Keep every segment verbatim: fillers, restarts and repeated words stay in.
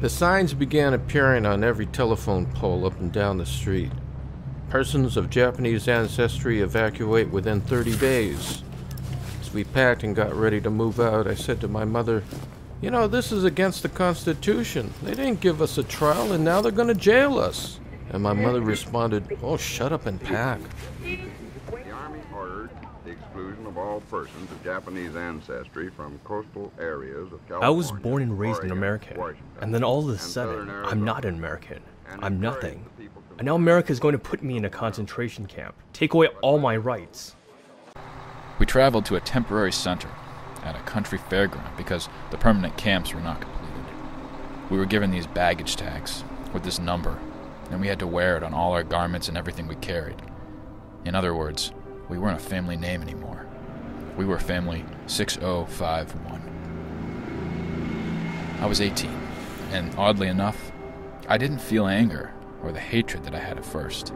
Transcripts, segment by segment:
The signs began appearing on every telephone pole up and down the street. Persons of Japanese ancestry evacuate within thirty days. As we packed and got ready to move out, I said to my mother, "You know, this is against the Constitution. They didn't give us a trial, and now they're going to jail us." And my mother responded, "Oh, shut up and pack." The Army ordered the exclusion of all persons of Japanese ancestry from coastal areas of California. I was born and raised an American, and then all of a sudden, I'm not an American. I'm nothing. And now America is going to put me in a concentration camp, take away all my rights. We traveled to a temporary center at a country fairground because the permanent camps were not completed. We were given these baggage tags with this number, and we had to wear it on all our garments and everything we carried. In other words, we weren't a family name anymore. We were family six oh five one. I was eighteen, and oddly enough, I didn't feel anger or the hatred that I had at first.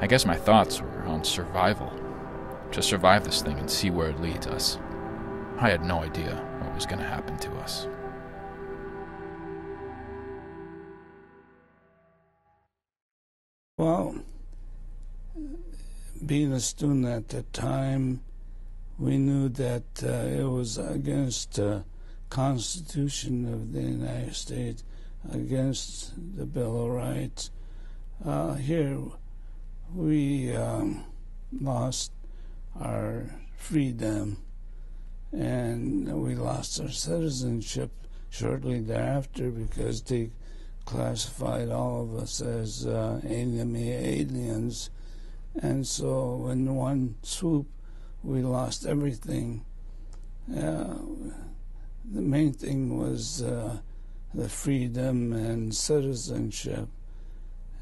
I guess my thoughts were on survival. Just survive this thing and see where it leads us. I had no idea what was going to happen to us. Well, being a student at the time, we knew that uh, it was against the uh, Constitution of the United States, against the Bill of Rights. Uh, here, we um, lost our freedom, and we lost our citizenship shortly thereafter because they classified all of us as uh, enemy aliens. And so in one swoop, we lost everything. Uh, the main thing was uh, the freedom and citizenship.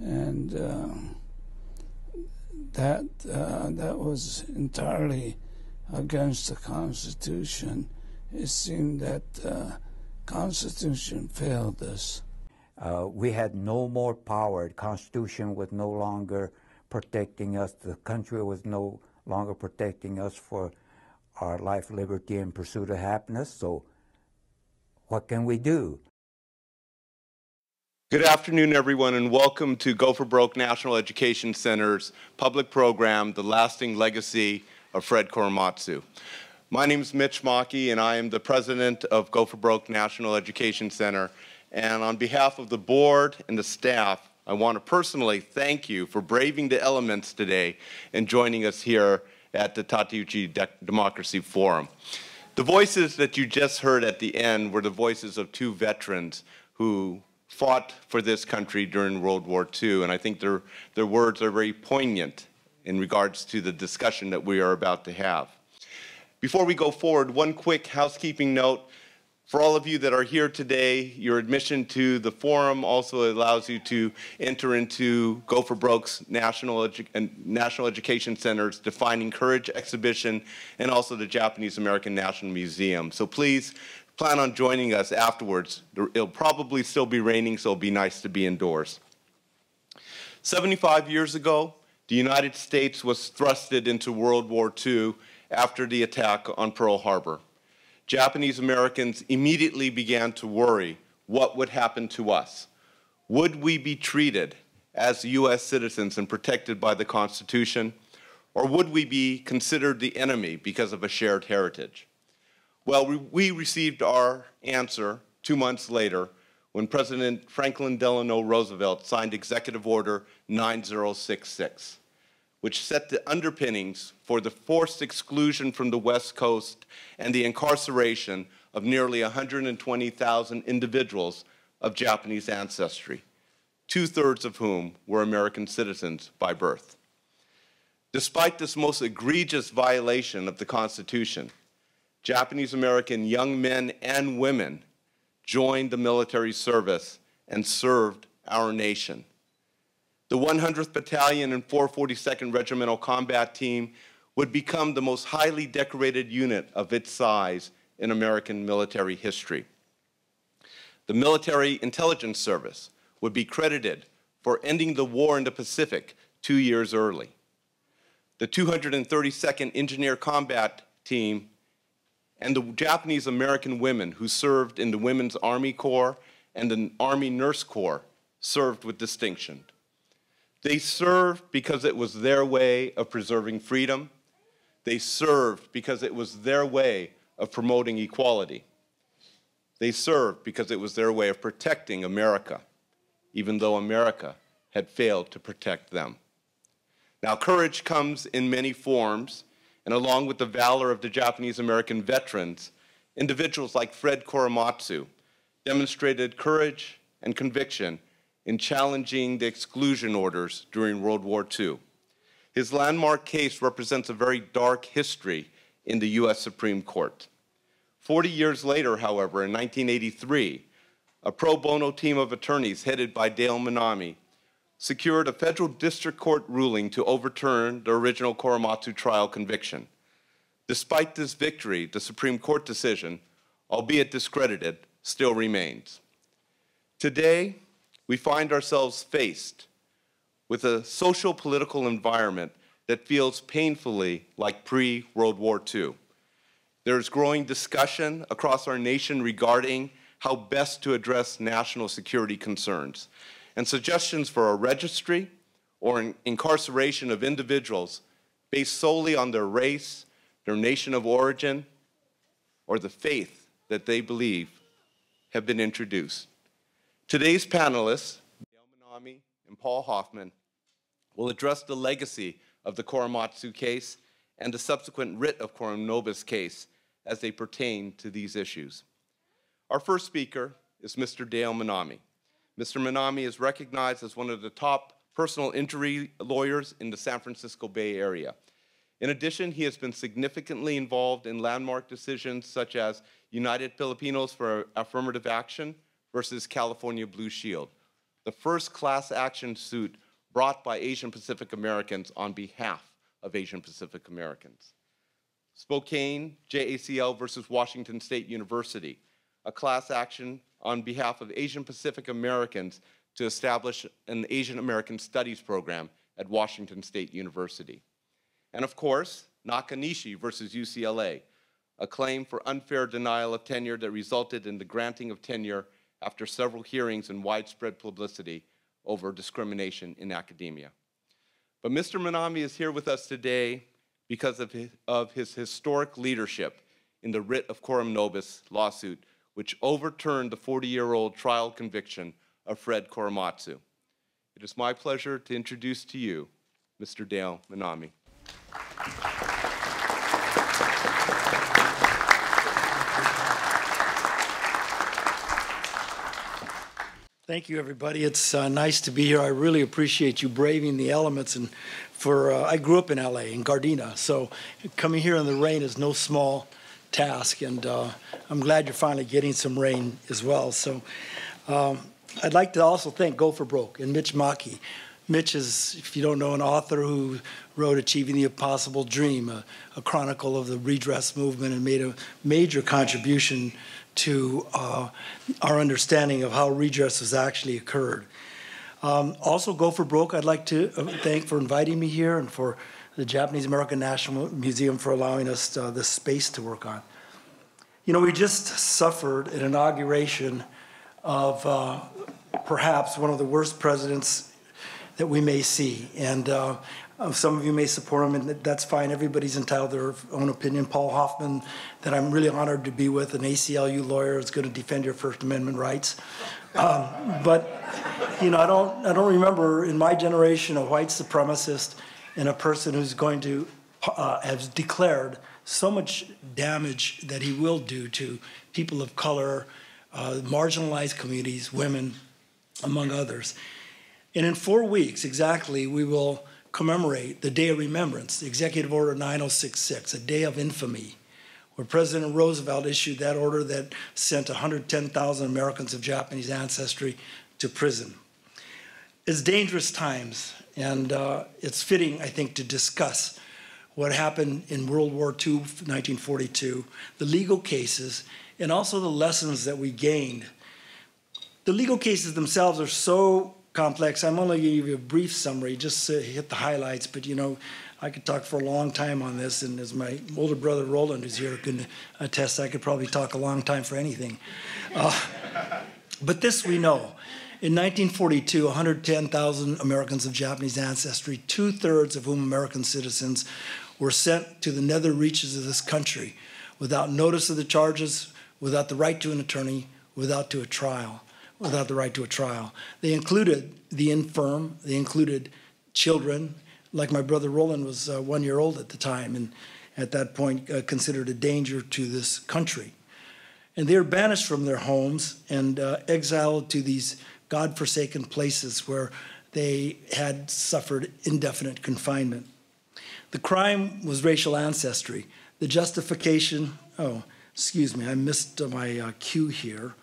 And um, that, uh, that was entirely against the Constitution. It seemed that the uh, Constitution failed us. Uh, we had no more power. The Constitution was no longer protecting us. The country was no longer protecting us for our life, liberty, and pursuit of happiness. So what can we do? Good afternoon, everyone, and welcome to Go For Broke National Education Center's public program, The Lasting Legacy of Fred Korematsu. My name is Mitch Maki, and I am the president of Go For Broke National Education Center. And on behalf of the board and the staff, I want to personally thank you for braving the elements today and joining us here at the Tateuchi De- Democracy Forum. The voices that you just heard at the end were the voices of two veterans who fought for this country during World War Two, and I think their, their words are very poignant in regards to the discussion that we are about to have. Before we go forward, one quick housekeeping note. For all of you that are here today, your admission to the forum also allows you to enter into Go For Broke's National, Edu and National Education Center's Defining Courage exhibition and also the Japanese American National Museum. So please plan on joining us afterwards. It'll probably still be raining, so it'll be nice to be indoors. seventy-five years ago, the United States was thrusted into World War Two after the attack on Pearl Harbor. Japanese Americans immediately began to worry what would happen to us. Would we be treated as U S citizens and protected by the Constitution, or would we be considered the enemy because of a shared heritage? Well, we, we received our answer two months later when President Franklin Delano Roosevelt signed Executive Order nine zero six six, which set the underpinnings for the forced exclusion from the West Coast and the incarceration of nearly one hundred twenty thousand individuals of Japanese ancestry, two-thirds of whom were American citizens by birth. Despite this most egregious violation of the Constitution, Japanese American young men and women joined the military service and served our nation. The one hundredth Battalion and four forty-second Regimental Combat Team would become the most highly decorated unit of its size in American military history. The Military Intelligence Service would be credited for ending the war in the Pacific two years early. The two hundred thirty-second Engineer Combat Team and the Japanese American women who served in the Women's Army Corps and an Army Nurse Corps served with distinction. They served because it was their way of preserving freedom. They served because it was their way of promoting equality. They served because it was their way of protecting America, even though America had failed to protect them. Now, courage comes in many forms, and along with the valor of the Japanese American veterans, individuals like Fred Korematsu demonstrated courage and conviction in challenging the exclusion orders during World War Two. His landmark case represents a very dark history in the U S Supreme Court. Forty years later, however, in nineteen eighty-three, a pro bono team of attorneys headed by Dale Minami secured a federal district court ruling to overturn the original Korematsu trial conviction. Despite this victory, the Supreme Court decision, albeit discredited, still remains. Today, we find ourselves faced with a social political environment that feels painfully like pre-World War Two. There is growing discussion across our nation regarding how best to address national security concerns, and suggestions for a registry or incarceration of individuals based solely on their race, their nation of origin, or the faith that they believe have been introduced. Today's panelists, Dale Minami and Paul Hoffman, will address the legacy of the Korematsu case and the subsequent writ of Coram Nobis case as they pertain to these issues. Our first speaker is Mister Dale Minami. Mister Minami is recognized as one of the top personal injury lawyers in the San Francisco Bay Area. In addition, he has been significantly involved in landmark decisions such as United Filipinos for Affirmative Action versus California Blue Shield, the first class action suit brought by Asian Pacific Americans on behalf of Asian Pacific Americans. Spokane J A C L versus Washington State University, a class action on behalf of Asian Pacific Americans to establish an Asian American Studies program at Washington State University. And of course, Nakanishi versus U C L A, a claim for unfair denial of tenure that resulted in the granting of tenure after several hearings and widespread publicity over discrimination in academia. But Mister Minami is here with us today because of his, of his historic leadership in the writ of Coram Nobis lawsuit, which overturned the forty-year-old trial conviction of Fred Korematsu. It is my pleasure to introduce to you Mister Dale Minami. Thank you, everybody. It's uh, nice to be here. I really appreciate you braving the elements. And for uh, I grew up in L A, in Gardena, so coming here in the rain is no small task, and uh, I'm glad you're finally getting some rain as well. So um, I'd like to also thank Go For Broke and Mitch Maki. Mitch is, if you don't know, an author who wrote Achieving the Impossible Dream, a, a chronicle of the redress movement, and made a major contribution to uh, our understanding of how redress has actually occurred. Um, also, Go For Broke, I'd like to thank for inviting me here, and for the Japanese American National Museum for allowing us to, uh, this space to work on. You know, we just suffered an inauguration of uh, perhaps one of the worst presidents that we may see. And uh, some of you may support him, and that's fine. Everybody's entitled to their own opinion. Paul Hoffman, that I'm really honored to be with, an A C L U lawyer who's going to defend your First Amendment rights. Um, but, you know, I don't, I don't remember in my generation a white supremacist and a person who's going to uh, have declared so much damage that he will do to people of color, uh, marginalized communities, women, among others. And in four weeks exactly, we will commemorate the Day of Remembrance, Executive Order nine oh six six, a day of infamy, where President Roosevelt issued that order that sent one hundred ten thousand Americans of Japanese ancestry to prison. It's dangerous times, and uh, it's fitting, I think, to discuss what happened in World War Two, nineteen forty-two, the legal cases, and also the lessons that we gained. The legal cases themselves are so complex. I'm only going to give you a brief summary, just to hit the highlights, but you know, I could talk for a long time on this, and as my older brother Roland, who's here, can attest, I could probably talk a long time for anything. Uh, But this we know. In nineteen forty-two, one hundred ten thousand Americans of Japanese ancestry, two-thirds of whom American citizens, were sent to the nether reaches of this country without notice of the charges, without the right to an attorney, without to a trial, without the right to a trial. They included the infirm, they included children, like my brother Roland was uh, one year old at the time, and at that point uh, considered a danger to this country. And they are banished from their homes and uh, exiled to these God-forsaken places where they had suffered indefinite confinement. The crime was racial ancestry. The justification, oh, excuse me, I missed my uh, cue here.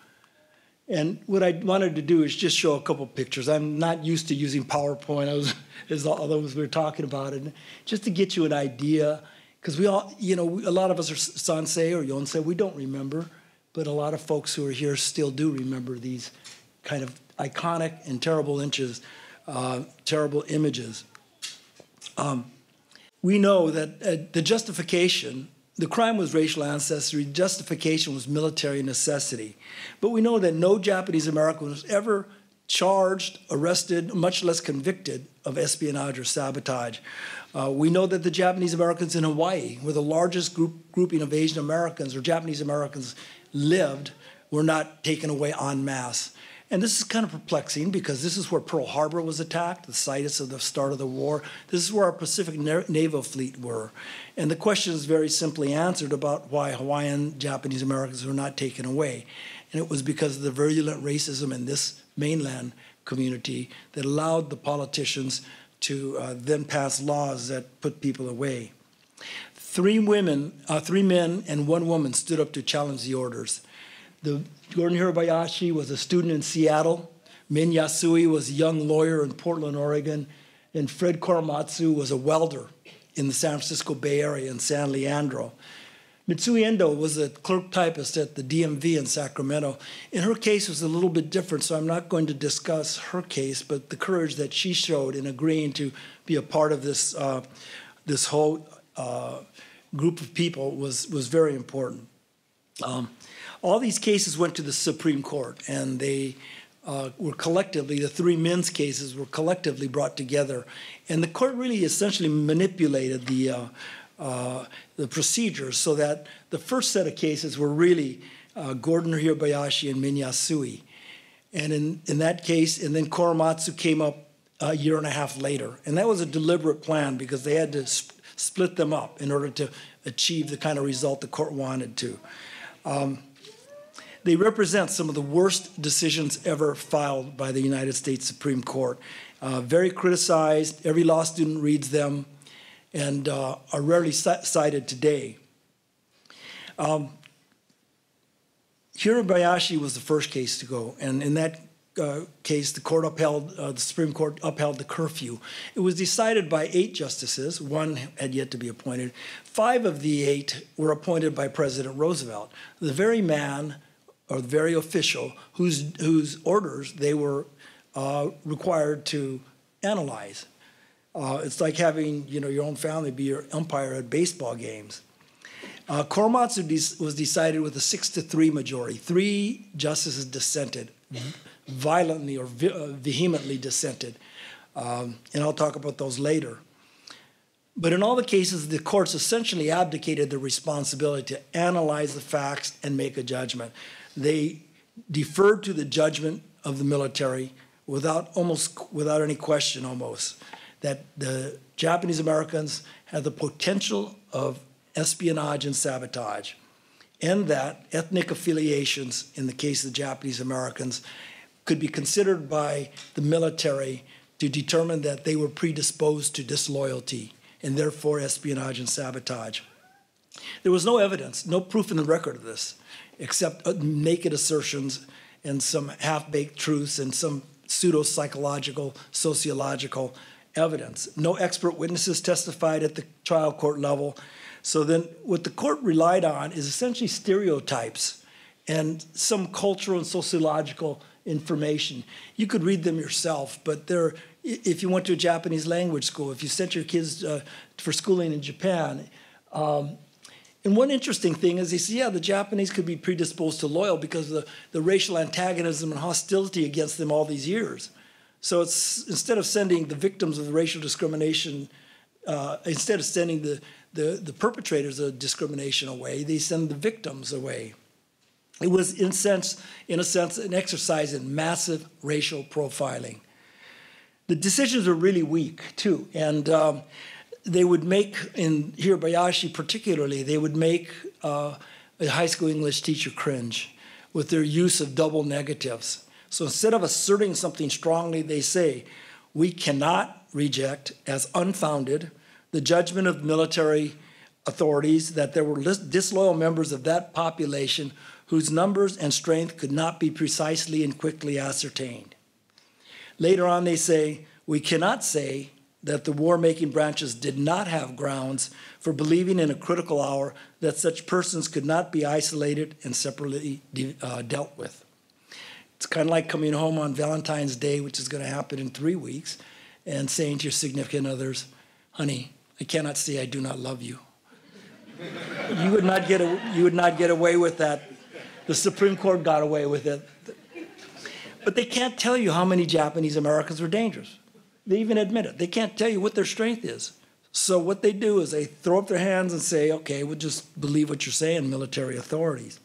And what I wanted to do is just show a couple pictures. I'm not used to using PowerPoint, I was, as although we were talking about it, just to get you an idea, because we all, you know, a lot of us are Sansei or Yonsei, we don't remember, but a lot of folks who are here still do remember these kind of iconic and terrible inches, uh, terrible images. Um, we know that uh, the justification, the crime was racial ancestry, justification was military necessity. But we know that no Japanese American was ever charged, arrested, much less convicted of espionage or sabotage. Uh, we know that the Japanese Americans in Hawaii were the largest group, grouping of Asian Americans or Japanese Americans lived, were not taken away en masse. And this is kind of perplexing because this is where Pearl Harbor was attacked, the situs of the start of the war. This is where our Pacific Naval Fleet were. And the question is very simply answered about why Hawaiian Japanese Americans were not taken away. And it was because of the virulent racism in this mainland community that allowed the politicians to uh, then pass laws that put people away. Three women, uh, three men and one woman stood up to challenge the orders. The, Gordon Hirabayashi was a student in Seattle. Min Yasui was a young lawyer in Portland, Oregon. And Fred Korematsu was a welder in the San Francisco Bay Area in San Leandro. Mitsui Endo was a clerk typist at the D M V in Sacramento. And her case was a little bit different, so I'm not going to discuss her case, but the courage that she showed in agreeing to be a part of this, uh, this whole uh, group of people was, was very important. Um, all these cases went to the Supreme Court, and they uh, were collectively, the three men's cases were collectively brought together. And the court really essentially manipulated the, uh, uh, the procedures so that the first set of cases were really uh, Gordon Hirabayashi and Min Yasui. And in, in that case, and then Korematsu came up a year and a half later. And that was a deliberate plan because they had to sp split them up in order to achieve the kind of result the court wanted to. Um, they represent some of the worst decisions ever filed by the United States Supreme Court. Uh, very criticized, every law student reads them, and uh, are rarely cited today. Um, Hirabayashi was the first case to go, and in that uh, case, the court upheld, uh, the Supreme Court upheld the curfew. It was decided by eight justices, one had yet to be appointed. Five of the eight were appointed by President Roosevelt, the very man or very official whose, whose orders they were uh, required to analyze. Uh, it's like having, you know, your own family be your umpire at baseball games. Uh, Korematsu de was decided with a six to three majority. Three justices dissented, mm-hmm. violently or ve uh, vehemently dissented. Um, and I'll talk about those later. But in all the cases, the courts essentially abdicated their responsibility to analyze the facts and make a judgment. They deferred to the judgment of the military without, almost, without any question almost, that the Japanese Americans had the potential of espionage and sabotage, and that ethnic affiliations, in the case of the Japanese Americans, could be considered by the military to determine that they were predisposed to disloyalty and therefore espionage and sabotage. There was no evidence, no proof in the record of this, except naked assertions and some half-baked truths and some pseudo-psychological, sociological evidence. No expert witnesses testified at the trial court level. So then what the court relied on is essentially stereotypes and some cultural and sociological information. You could read them yourself, but they're if you went to a Japanese language school, if you sent your kids uh, for schooling in Japan, um, And one interesting thing is they say, yeah, the Japanese could be predisposed to loyal because of the, the racial antagonism and hostility against them all these years. So it's, instead of sending the victims of the racial discrimination, uh, instead of sending the, the, the perpetrators of discrimination away, they send the victims away. It was, in, sense, in a sense, an exercise in massive racial profiling. The decisions were really weak, too. And um, they would make, in Hirabayashi particularly, they would make uh, a high school English teacher cringe with their use of double negatives. So instead of asserting something strongly, they say, we cannot reject as unfounded the judgment of military authorities that there were disloyal members of that population whose numbers and strength could not be precisely and quickly ascertained. Later on, they say, we cannot say that the war-making branches did not have grounds for believing in a critical hour that such persons could not be isolated and separately de uh, dealt with. It's kind of like coming home on Valentine's Day, which is going to happen in three weeks, and saying to your significant others, honey, I cannot say I do not love you. you, would not get a, you would not get away with that. The Supreme Court got away with it. But they can't tell you how many Japanese Americans were dangerous. They even admit it. They can't tell you what their strength is. So what they do is they throw up their hands and say, okay, we'll just believe what you're saying, military authorities.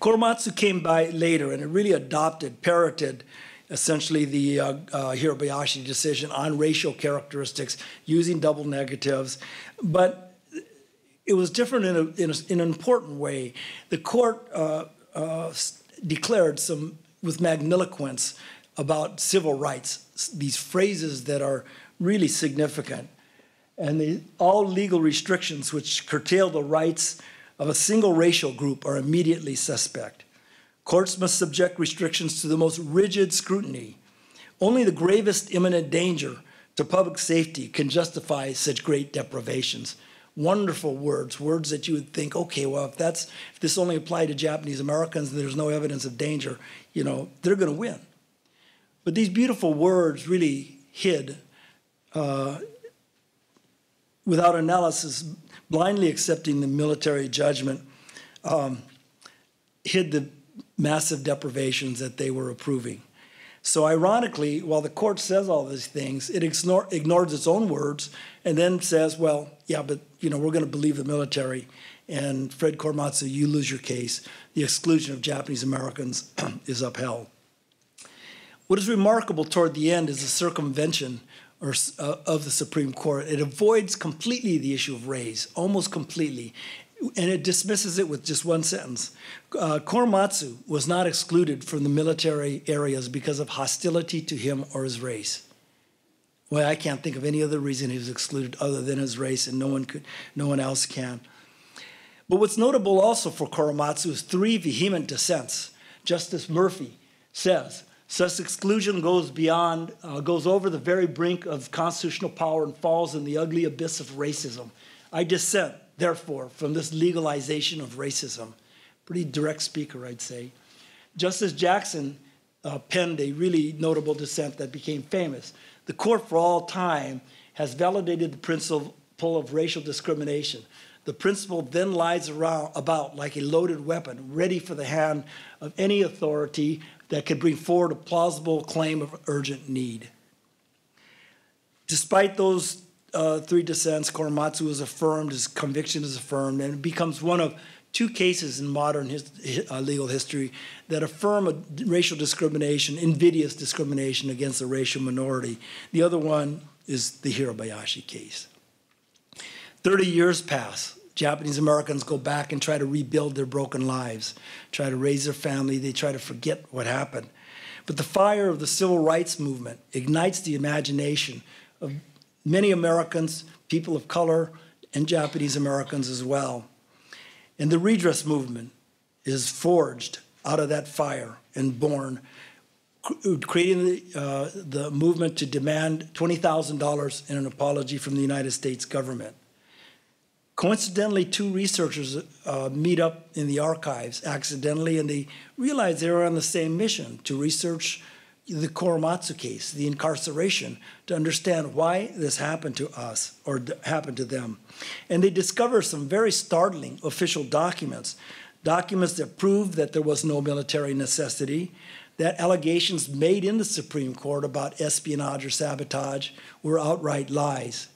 Korematsu came by later, and it really adopted, parroted, essentially the uh, uh, Hirabayashi decision on racial characteristics using double negatives. But it was different in, a, in, a, in an important way. The court uh, uh, declared some, with magniloquence, about civil rights, these phrases that are really significant. And the, all legal restrictions which curtail the rights of a single racial group are immediately suspect. Courts must subject restrictions to the most rigid scrutiny. Only the gravest imminent danger to public safety can justify such great deprivations. Wonderful words, words that you would think, okay, well, if that's if this only applied to Japanese Americans and there's no evidence of danger, you know, they're going to win. But these beautiful words really hid, uh, without analysis, blindly accepting the military judgment, um, hid the massive deprivations that they were approving. So ironically, while the court says all these things, it ignore, ignores its own words and then says, well, yeah, but you know, we're going to believe the military. And Fred Korematsu, you lose your case. The exclusion of Japanese Americans is upheld. What is remarkable toward the end is the circumvention or, uh, of the Supreme Court. It avoids completely the issue of race, almost completely. And it dismisses it with just one sentence. Uh, Korematsu was not excluded from the military areas because of hostility to him or his race. Well, I can't think of any other reason he was excluded other than his race, and no one could, no one else can. But what's notable also for Korematsu is three vehement dissents. Justice Murphy says, such exclusion goes beyond, uh, goes over the very brink of constitutional power and falls in the ugly abyss of racism. I dissent, therefore, from this legalization of racism. Pretty direct speaker, I'd say. Justice Jackson uh, penned a really notable dissent that became famous. The court for all time has validated the principle of racial discrimination. The principle then lies around, about like a loaded weapon, ready for the hand of any authority that could bring forward a plausible claim of urgent need. Despite those Uh, three dissents, Korematsu is affirmed, his conviction is affirmed, and it becomes one of two cases in modern his, uh, legal history that affirm a racial discrimination, invidious discrimination against a racial minority. The other one is the Hirabayashi case. Thirty years pass. Japanese Americans go back and try to rebuild their broken lives, try to raise their family, they try to forget what happened. But the fire of the civil rights movement ignites the imagination of many Americans, people of color, and Japanese Americans as well. And the redress movement is forged out of that fire and born, creating the, uh, the movement to demand twenty thousand dollars in an apology from the United States government. Coincidentally, two researchers uh, meet up in the archives accidentally, and they realize they were on the same mission to research the Korematsu case, the incarceration, to understand why this happened to us or happened to them. And they discovered some very startling official documents, documents that proved that there was no military necessity, that allegations made in the Supreme Court about espionage or sabotage were outright lies.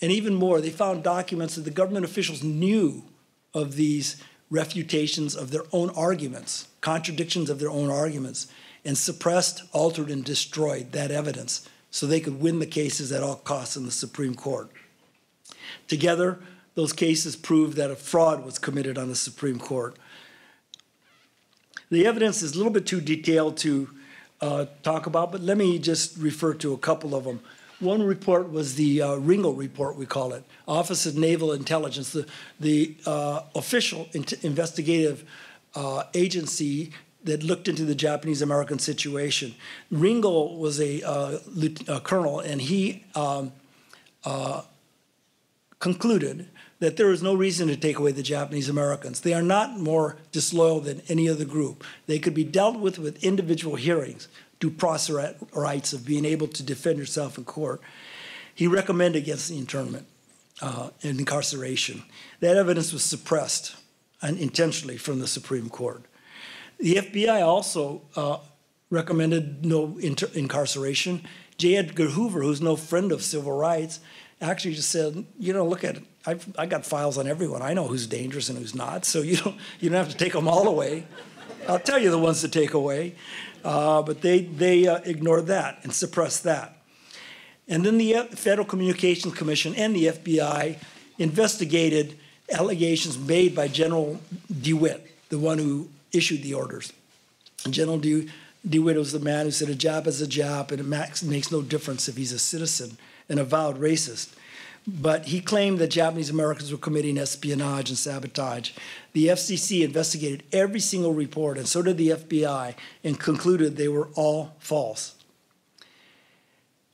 And even more, they found documents that the government officials knew of these refutations of their own arguments, contradictions of their own arguments, and suppressed, altered, and destroyed that evidence so they could win the cases at all costs in the Supreme Court. Together, those cases proved that a fraud was committed on the Supreme Court. The evidence is a little bit too detailed to uh, talk about, but let me just refer to a couple of them. One report was the uh, Ringle report, we call it, Office of Naval Intelligence, the, the uh, official in investigative uh, agency that looked into the Japanese-American situation. Ringle was a, uh, a colonel, and he um, uh, concluded that there is no reason to take away the Japanese Americans. They are not more disloyal than any other group. They could be dealt with with individual hearings, due process rights of being able to defend yourself in court. He recommended against the internment uh, and incarceration. That evidence was suppressed unintentionally from the Supreme Court. The F B I also uh, recommended no inter incarceration. J. Edgar Hoover, who's no friend of civil rights, actually just said, you know, look at it. I've, I've got files on everyone. I know who's dangerous and who's not, so you don't, you don't have to take them all away. I'll tell you the ones to take away. Uh, but they, they uh, ignored that and suppressed that. And then the Federal Communications Commission and the F B I investigated allegations made by General DeWitt, the one who issued the orders. General De, DeWitt was the man who said a Jap is a Jap, and it makes no difference if he's a citizen, an avowed racist. But he claimed that Japanese Americans were committing espionage and sabotage. The F C C investigated every single report, and so did the F B I, and concluded they were all false.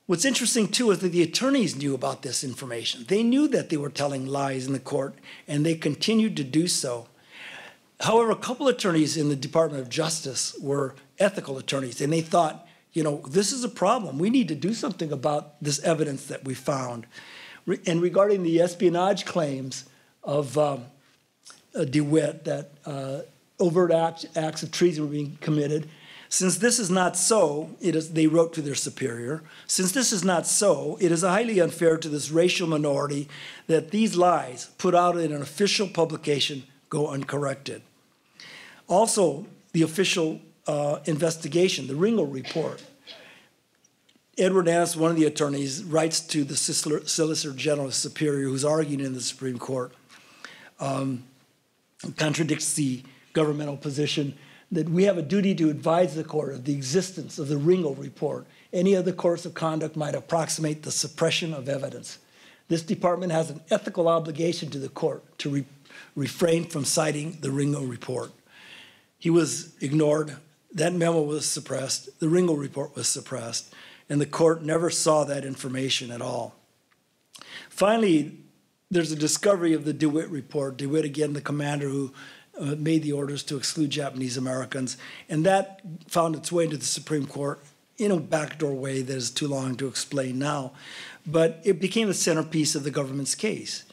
What's interesting, too, is that the attorneys knew about this information. They knew that they were telling lies in the court, and they continued to do so. However, a couple attorneys in the Department of Justice were ethical attorneys, and they thought, you know, this is a problem. We need to do something about this evidence that we found. And regarding the espionage claims of um, DeWitt, that uh, overt act, acts of treason were being committed, since this is not so, it is, they wrote to their superior, since this is not so, it is highly unfair to this racial minority that these lies put out in an official publication go uncorrected. Also, the official uh, investigation, the Ringle report, Edward Annis, one of the attorneys, writes to the Solicitor General Superior, who's arguing in the Supreme Court, um, contradicts the governmental position that we have a duty to advise the court of the existence of the Ringle report. Any other course of conduct might approximate the suppression of evidence. This department has an ethical obligation to the court to re refrain from citing the Ringle report. He was ignored. That memo was suppressed. The Ringle report was suppressed. And the court never saw that information at all. Finally, there's a discovery of the DeWitt report. DeWitt, again, the commander who uh, made the orders to exclude Japanese Americans. And that found its way to the Supreme Court in a backdoor way that is too long to explain now. But it became the centerpiece of the government's case.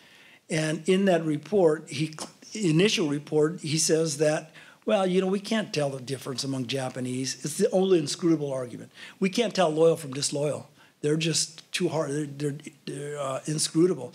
And in that report, he, initial report, he says that, well, you know, we can't tell the difference among Japanese. It's the only inscrutable argument. We can't tell loyal from disloyal. They're just too hard. They're, they're, they're uh, inscrutable.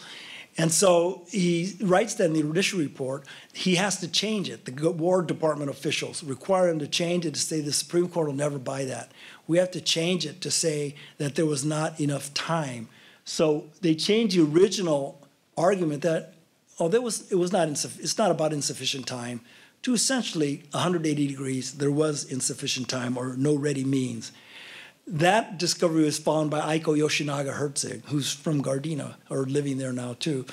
And so he writes that in the initial report. He has to change it. The War Department officials require him to change it to say the Supreme Court will never buy that. We have to change it to say that there was not enough time. So they changed the original argument that, oh, there was, it was not it's not about insufficient time, to essentially one hundred eighty degrees, there was insufficient time or no ready means. That discovery was found by Eiko Yoshinaga Herzig, who's from Gardena, or living there now too,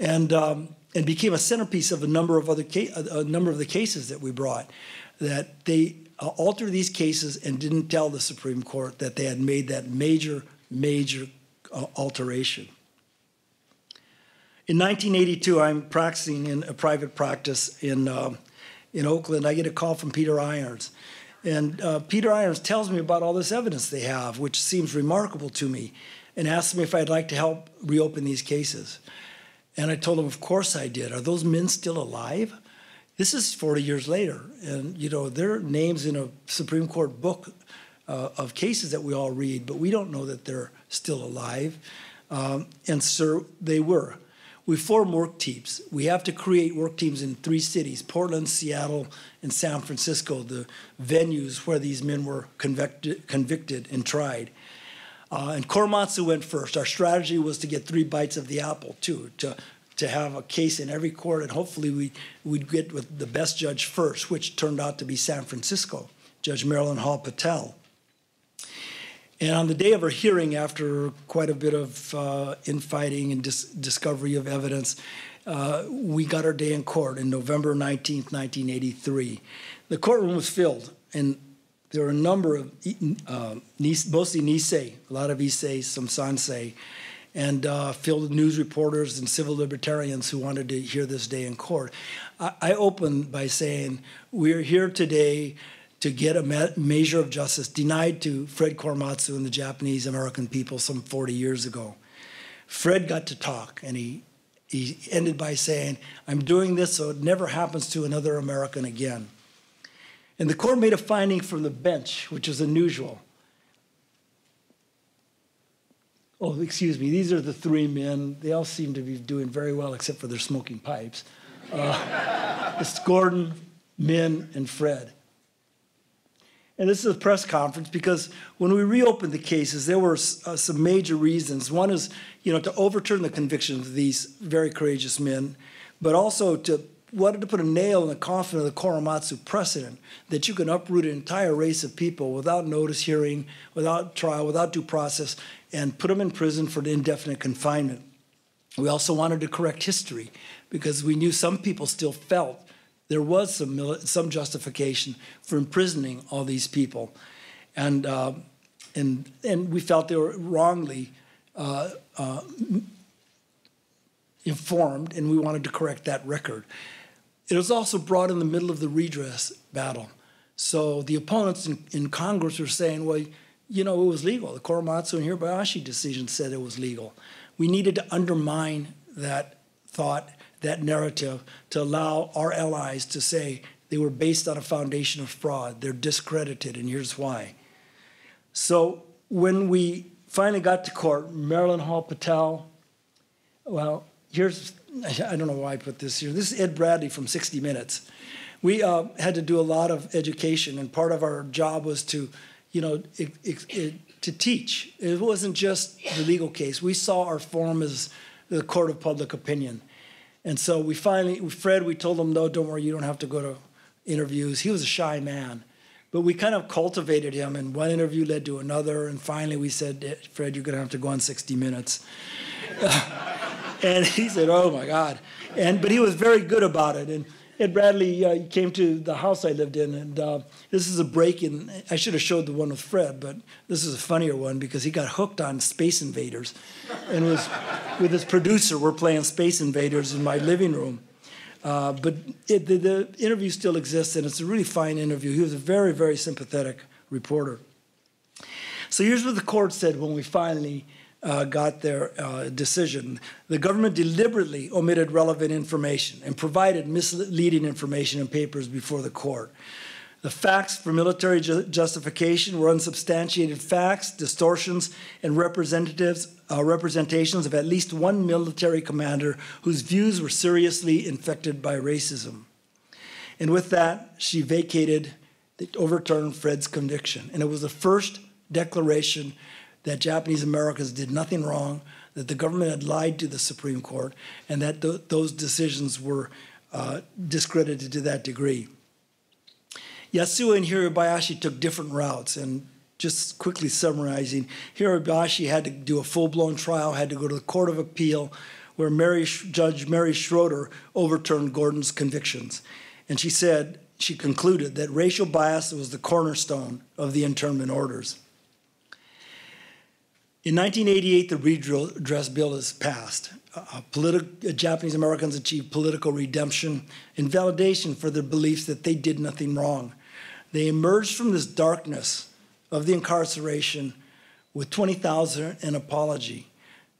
and, um, and became a centerpiece of a number of, other a number of the cases that we brought, that they uh, altered these cases and didn't tell the Supreme Court that they had made that major, major uh, alteration. In nineteen eighty-two, I'm practicing in a private practice in, um, in Oakland. I get a call from Peter Irons. And uh, Peter Irons tells me about all this evidence they have, which seems remarkable to me, and asks me if I'd like to help reopen these cases. And I told him, of course I did. Are those men still alive? This is forty years later, and you know, their names in a Supreme Court book uh, of cases that we all read, but we don't know that they're still alive. Um, and so they were. We form work teams. We have to create work teams in three cities, Portland, Seattle, and San Francisco, the venues where these men were convicted, convicted and tried. Uh, and Korematsu went first. Our strategy was to get three bites of the apple, too, to, to have a case in every court, and hopefully we, we'd get with the best judge first, which turned out to be San Francisco, Judge Marilyn Hall Patel. And on the day of her hearing, after quite a bit of uh, infighting and dis discovery of evidence, uh, we got our day in court in November nineteenth, nineteen eighty-three. The courtroom was filled, and there were a number of, uh, mostly Nisei, a lot of Issei, some Sansei, and uh, filled with news reporters and civil libertarians who wanted to hear this day in court. I, I opened by saying, we're here today to get a me measure of justice denied to Fred Korematsu and the Japanese American people some forty years ago. Fred got to talk, and he, he ended by saying, I'm doing this so it never happens to another American again. And the court made a finding from the bench, which is unusual. Oh, excuse me, these are the three men. They all seem to be doing very well except for their smoking pipes. Uh, it's Gordon, Min, and Fred. And this is a press conference because when we reopened the cases, there were uh, some major reasons. One is, you know, to overturn the convictions of these very courageous men, but also to wanted to put a nail in the coffin of the Korematsu precedent that you can uproot an entire race of people without notice hearing, without trial, without due process, and put them in prison for indefinite confinement. We also wanted to correct history because we knew some people still felt there was some, some justification for imprisoning all these people. And, uh, and, and we felt they were wrongly uh, uh, informed, and we wanted to correct that record. It was also brought in the middle of the redress battle. So the opponents in, in Congress were saying, well, you know, it was legal. The Korematsu and Hirabayashi decision said it was legal. We needed to undermine that thought, that narrative, to allow our allies to say they were based on a foundation of fraud. They're discredited, and here's why. So when we finally got to court, Marilyn Hall Patel, well, here's, I don't know why I put this here. This is Ed Bradley from sixty minutes. We uh, had to do a lot of education, and part of our job was to, you know, it, it, it, to teach. It wasn't just the legal case. We saw our forum as the court of public opinion. And so we finally, Fred, we told him, no, don't worry, you don't have to go to interviews. He was a shy man. But we kind of cultivated him, and one interview led to another, and finally we said, Fred, you're going to have to go on sixty minutes. And he said, oh, my God. And, but he was very good about it. And Ed Bradley uh, came to the house I lived in, and uh, this is a break in. I should have showed the one with Fred, but this is a funnier one because he got hooked on Space Invaders and was with his producer. We're playing Space Invaders in my living room. Uh, but it, the, the interview still exists, and it's a really fine interview. He was a very, very sympathetic reporter. So here's what the court said when we finally Uh, got their uh, decision. The government deliberately omitted relevant information and provided misleading information in papers before the court. The facts for military ju justification were unsubstantiated facts, distortions, and representatives, uh, representations of at least one military commander whose views were seriously infected by racism. And with that, she vacated, the overturned Fred's conviction. And it was the first declaration that Japanese Americans did nothing wrong, that the government had lied to the Supreme Court, and that th those decisions were uh, discredited to that degree. Yasui and Hirabayashi took different routes, and just quickly summarizing, Hirabayashi had to do a full-blown trial, had to go to the Court of Appeal, where Mary, Judge Mary Schroeder overturned Gordon's convictions. And she said, she concluded that racial bias was the cornerstone of the internment orders. In nineteen eighty-eight, the redress bill is passed. Uh, uh, Japanese Americans achieved political redemption and validation for their beliefs that they did nothing wrong. They emerged from this darkness of the incarceration with twenty thousand an apology.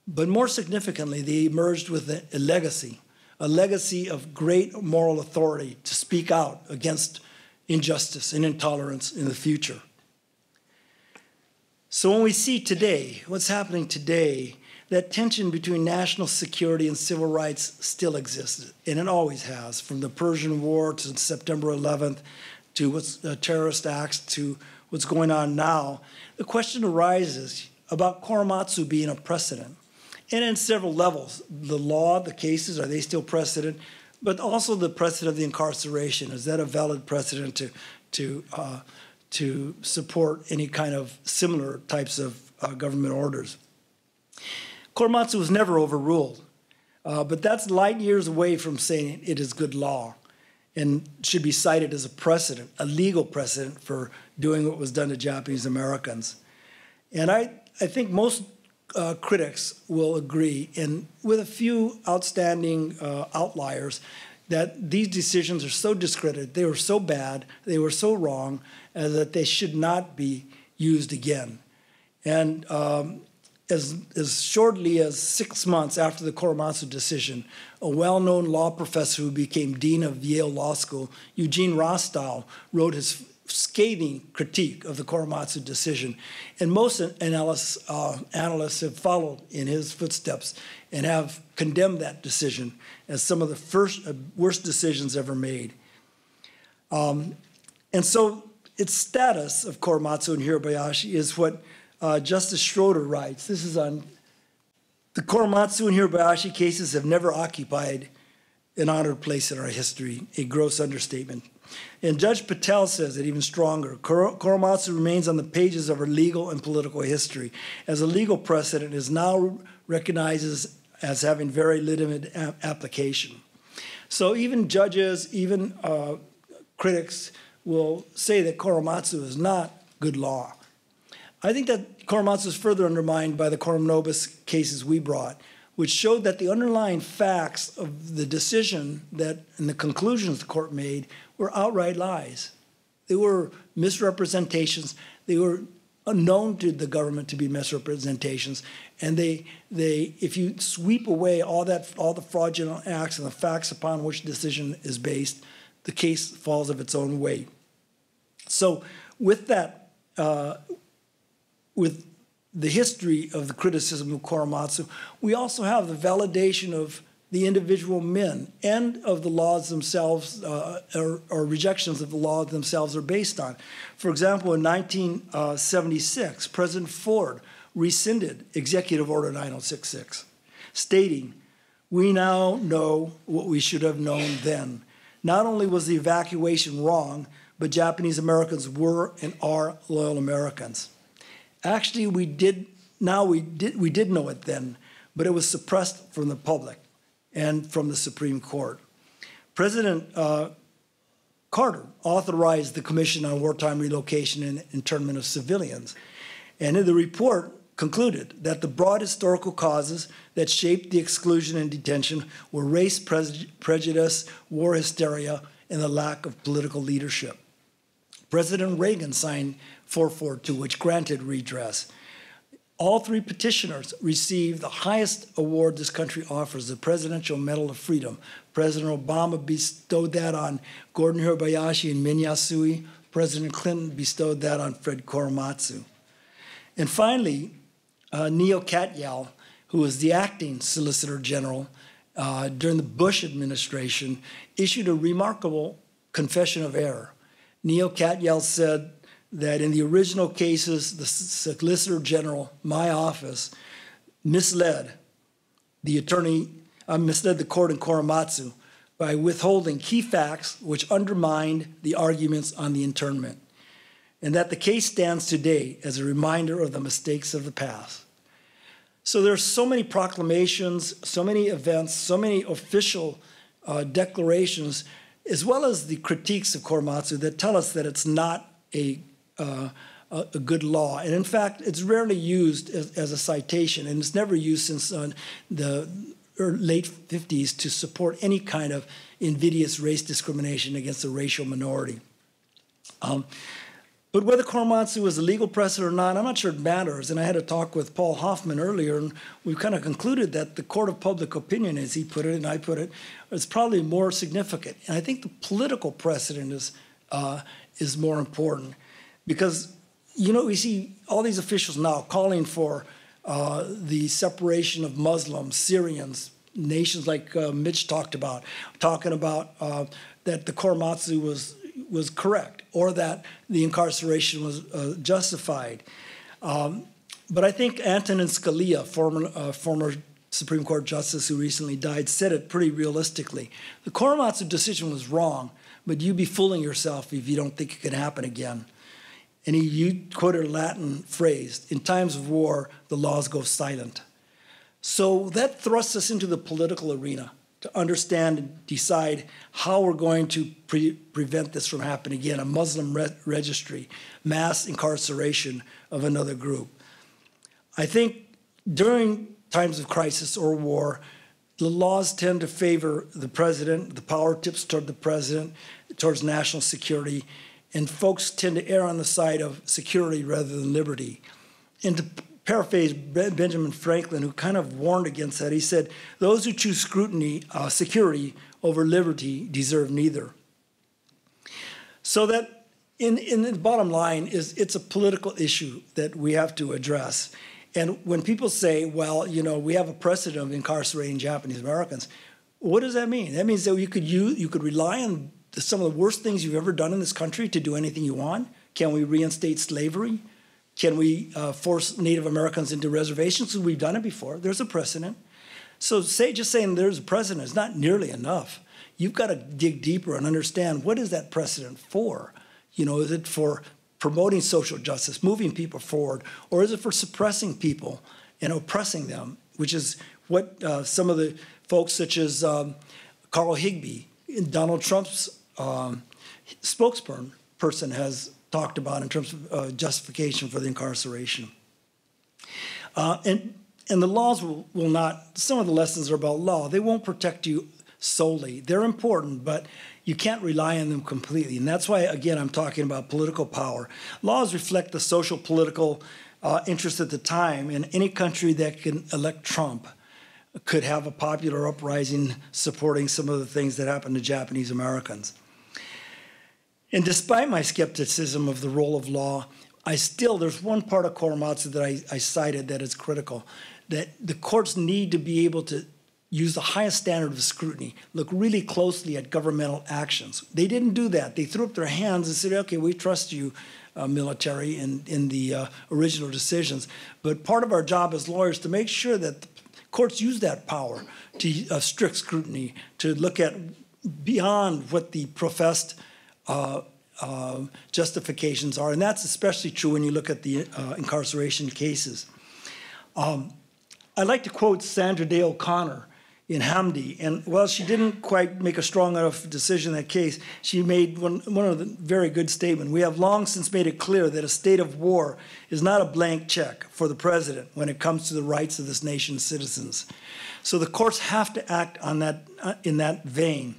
But more significantly, they emerged with a, a legacy, a legacy of great moral authority to speak out against injustice and intolerance in the future. So when we see today, what's happening today, that tension between national security and civil rights still exists, and it always has, from the Persian War to September eleventh, to what's, uh, terrorist acts, to what's going on now. The question arises about Korematsu being a precedent, and in several levels. The law, the cases, are they still precedent? But also the precedent of the incarceration. Is that a valid precedent to, to uh, to support any kind of similar types of uh, government orders? Korematsu was never overruled, uh, but that's light years away from saying it is good law and should be cited as a precedent, a legal precedent for doing what was done to Japanese Americans. And I, I think most uh, critics will agree, and with a few outstanding uh, outliers, that these decisions are so discredited, they were so bad, they were so wrong, uh, that they should not be used again. And um, as, as shortly as six months after the Korematsu decision, a well-known law professor who became dean of Yale Law School, Eugene Rostow, wrote his scathing critique of the Korematsu decision. And most analysts, uh, analysts have followed in his footsteps and have condemned that decision as some of the first, uh, worst decisions ever made. Um, and so its status of Korematsu and Hirabayashi is what uh, Justice Schroeder writes. This is on, the Korematsu and Hirabayashi cases have never occupied an honored place in our history, a gross understatement. And Judge Patel says it even stronger. Korematsu remains on the pages of our legal and political history, as a legal precedent is now recognized as having very limited application. So even judges, even uh, critics will say that Korematsu is not good law. I think that Korematsu is further undermined by the Coram Nobis cases we brought, which showed that the underlying facts of the decision that and the conclusions the court made were outright lies. They were misrepresentations. They were unknown to the government to be misrepresentations. And they, they, if you sweep away all that, all the fraudulent acts and the facts upon which the decision is based, the case falls of its own weight. So, with that, uh, with the history of the criticism of Korematsu, we also have the validation of the individual men and of the laws themselves, uh, or, or rejections of the law themselves are based on. For example, in nineteen seventy-six, President Ford rescinded Executive Order nine oh six six, stating, "We now know what we should have known then. Not only was the evacuation wrong, but Japanese Americans were and are loyal Americans. Actually, we did, now we did, we did know it then, but it was suppressed from the public and from the Supreme Court." President uh, Carter authorized the Commission on Wartime Relocation and Internment of Civilians. And in the report concluded that the broad historical causes that shaped the exclusion and detention were race pre prejudice, war hysteria, and the lack of political leadership. President Reagan signed four forty-two, which granted redress. All three petitioners received the highest award this country offers, the Presidential Medal of Freedom. President Obama bestowed that on Gordon Hirabayashi and Min Yasui. President Clinton bestowed that on Fred Korematsu. And finally, uh, Neil Katyal, who was the acting Solicitor General uh, during the Bush administration, issued a remarkable confession of error. Neil Katyal said that in the original cases, the Solicitor General, my office, misled the attorney, uh, misled the court in Korematsu by withholding key facts which undermined the arguments on the internment, and that the case stands today as a reminder of the mistakes of the past. So there are so many proclamations, so many events, so many official uh, declarations, as well as the critiques of Korematsu that tell us that it's not a Uh, a good law. And in fact, it's rarely used as, as a citation, and it's never used since uh, the late fifties to support any kind of invidious race discrimination against a racial minority. Um, but whether Korematsu was a legal precedent or not, I'm not sure it matters. And I had a talk with Paul Hoffman earlier, and we kind of concluded that the court of public opinion, as he put it and I put it, is probably more significant. And I think the political precedent is, uh, is more important. Because, you know, we see all these officials now calling for uh, the separation of Muslims, Syrians, nations like uh, Mitch talked about, talking about uh, that the Korematsu was was correct, or that the incarceration was uh, justified. Um, but I think Antonin Scalia, former uh, former Supreme Court justice who recently died, said it pretty realistically. The Korematsu decision was wrong, but you'd be fooling yourself if you don't think it could happen again. And he quoted a Latin phrase, in times of war, the laws go silent. So that thrusts us into the political arena to understand and decide how we're going to pre prevent this from happening again, a Muslim re registry, mass incarceration of another group. I think during times of crisis or war, the laws tend to favor the president, the power tips toward the president, towards national security, and folks tend to err on the side of security rather than liberty. And to paraphrase Benjamin Franklin, who kind of warned against that, he said, those who choose scrutiny, uh, security over liberty deserve neither. So that in, in the bottom line is it's a political issue that we have to address. And when people say, well, you know, we have a precedent of incarcerating Japanese Americans, what does that mean? That means that you could, use, you could rely on some of the worst things you've ever done in this country to do anything you want? Can we reinstate slavery? Can we uh, force Native Americans into reservations? We've done it before. There's a precedent. So say, just saying there's a precedent is not nearly enough. You've got to dig deeper and understand, what is that precedent for? You know, is it for promoting social justice, moving people forward, or is it for suppressing people and oppressing them, which is what uh, some of the folks such as um, Carl Higbie, Donald Trump's um, spokesperson has talked about in terms of uh, justification for the incarceration. Uh, and, and the laws will, will not, some of the lessons are about law. They won't protect you solely. They're important, but you can't rely on them completely. And that's why, again, I'm talking about political power. Laws reflect the social, political uh, interest at the time, and any country that can elect Trump could have a popular uprising supporting some of the things that happened to Japanese Americans. And despite my skepticism of the role of law, I still, there's one part of Korematsu that I, I cited that is critical, that the courts need to be able to use the highest standard of scrutiny, look really closely at governmental actions. They didn't do that. They threw up their hands and said, okay, we trust you, uh, military, in, in the uh, original decisions. But part of our job as lawyers to make sure that the courts use that power to uh, strict scrutiny, to look at beyond what the professed uh, uh, justifications are. And that's especially true when you look at the uh, incarceration cases. Um, I'd like to quote Sandra Day O'Connor in Hamdi. And while she didn't quite make a strong enough decision in that case, she made one, one of the very good statement. We have long since made it clear that a state of war is not a blank check for the president when it comes to the rights of this nation's citizens. So the courts have to act on that, uh, in that vein.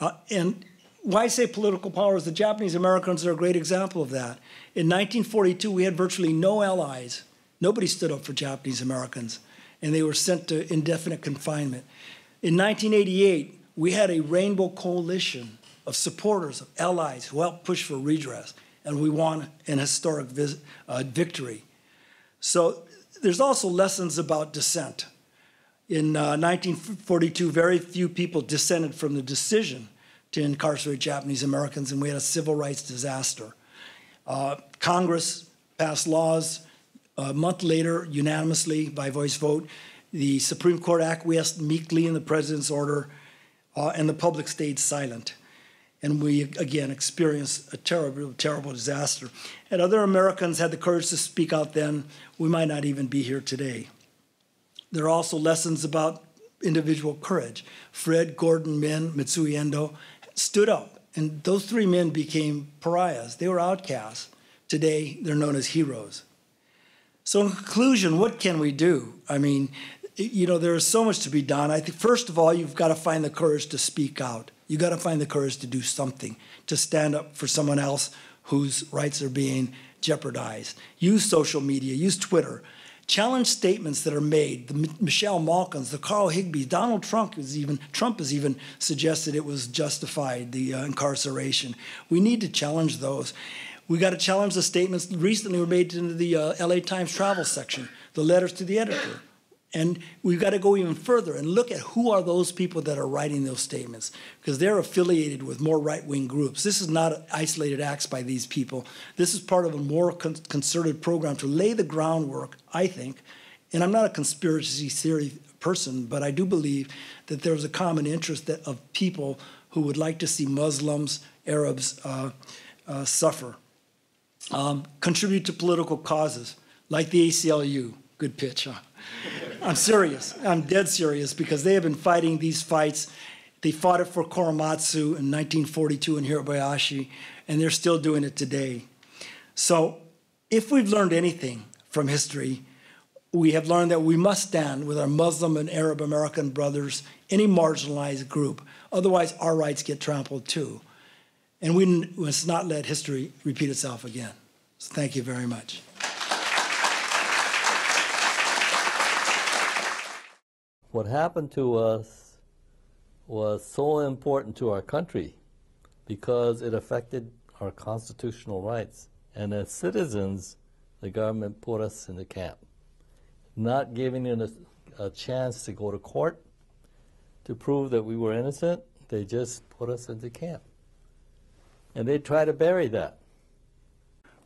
Uh, and why say political power is the Japanese Americans are a great example of that. In nineteen forty-two, we had virtually no allies. Nobody stood up for Japanese Americans, and they were sent to indefinite confinement. In nineteen eighty-eight, we had a rainbow coalition of supporters, of allies who helped push for redress, and we won an historic visit, uh, victory. So there's also lessons about dissent. In uh, nineteen forty-two, very few people dissented from the decision to incarcerate Japanese Americans, and we had a civil rights disaster. Uh, Congress passed laws. A month later, unanimously, by voice vote, the Supreme Court acquiesced meekly in the president's order, uh, and the public stayed silent. And we, again, experienced a terrible, terrible disaster. Had other Americans had the courage to speak out then, we might not even be here today. There are also lessons about individual courage. Fred, Gordon, Min, Mitsui Endo stood up, and those three men became pariahs. They were outcasts. Today, they're known as heroes. So in conclusion, what can we do? I mean, you know, there is so much to be done. I think, first of all, you've got to find the courage to speak out. You got to find the courage to do something, to stand up for someone else whose rights are being jeopardized. Use social media, use Twitter. Challenge statements that are made, the M Michelle Malkin's, the Carl Higbie, Donald Trump is even, Trump has even suggested it was justified, the uh, incarceration. We need to challenge those. We got to challenge the statements recently were made into the uh, L A Times travel section, the letters to the editor. And we've got to go even further and look at who are those people that are writing those statements, because they're affiliated with more right-wing groups. This is not isolated acts by these people. This is part of a more con concerted program to lay the groundwork, I think. And I'm not a conspiracy theory person, but I do believe that there's a common interest that, of people who would like to see Muslims, Arabs uh, uh, suffer. Um, contribute to political causes, like the A C L U. Good pitch, huh? I'm serious. I'm dead serious, because they have been fighting these fights. They fought it for Korematsu in nineteen forty-two and Hirabayashi, and they're still doing it today. So if we've learned anything from history, we have learned that we must stand with our Muslim and Arab American brothers, any marginalized group. Otherwise, our rights get trampled, too. And we must not let history repeat itself again. So thank you very much. What happened to us was so important to our country because it affected our constitutional rights. And as citizens, the government put us in the camp, not giving us a, a chance to go to court to prove that we were innocent. They just put us in the camp. And they try to bury that.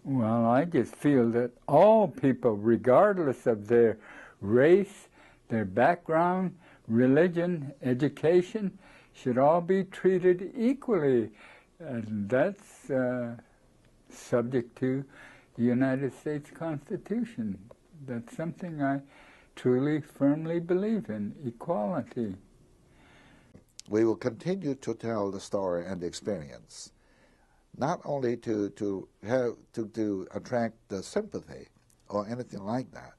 Well, I just feel that all people, regardless of their race, their background, religion, education, should all be treated equally. And that's uh, subject to the United States Constitution. That's something I truly, firmly believe in, equality. We will continue to tell the story and the experience, not only to, to, have, to, to attract the sympathy or anything like that,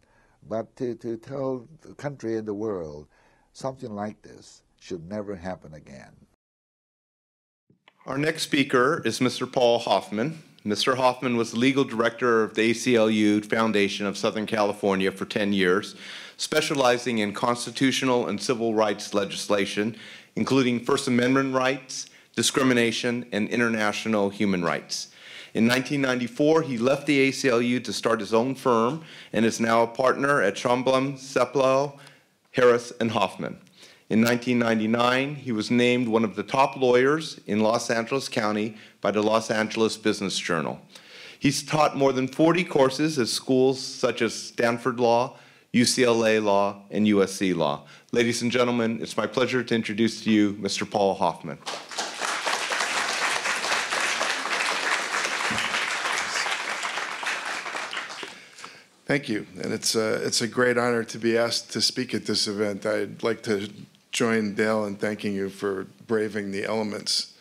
but to, to tell the country and the world something like this should never happen again. Our next speaker is Mister Paul Hoffman. Mister Hoffman was the legal director of the A C L U Foundation of Southern California for ten years, specializing in constitutional and civil rights legislation, including First Amendment rights, discrimination, and international human rights. In nineteen ninety-four, he left the A C L U to start his own firm and is now a partner at Tromblon, Seplow, Harris, and Hoffman. In nineteen ninety-nine, he was named one of the top lawyers in Los Angeles County by the Los Angeles Business Journal. He's taught more than forty courses at schools such as Stanford Law, U C L A Law, and U S C Law. Ladies and gentlemen, it's my pleasure to introduce to you Mister Paul Hoffman. Thank you, and it's a, it's a great honor to be asked to speak at this event. I'd like to join Dale in thanking you for braving the elements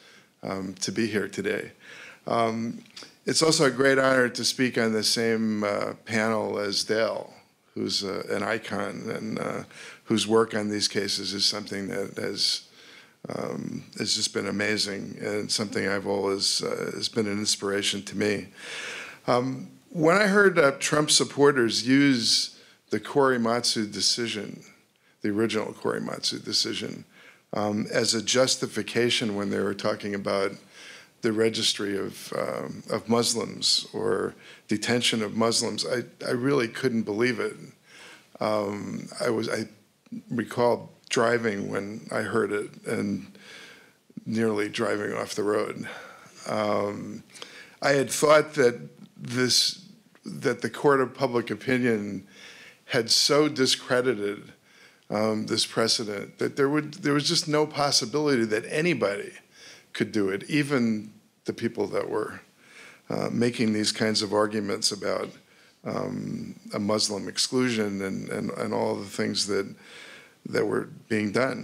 um, to be here today. Um, it's also a great honor to speak on the same uh, panel as Dale, who's uh, an icon and uh, whose work on these cases is something that has, um, has just been amazing and something I've always uh, has been an inspiration to me. Um, When I heard uh, Trump supporters use the Korematsu decision, the original Korematsu decision, um, as a justification when they were talking about the registry of, um, of Muslims or detention of Muslims, I, I really couldn't believe it. Um, I, was, I recall driving when I heard it and nearly driving off the road. Um, I had thought that this that the court of public opinion had so discredited um, this precedent that there would there was just no possibility that anybody could do it, even the people that were uh, making these kinds of arguments about um, a Muslim exclusion and, and and all the things that that were being done.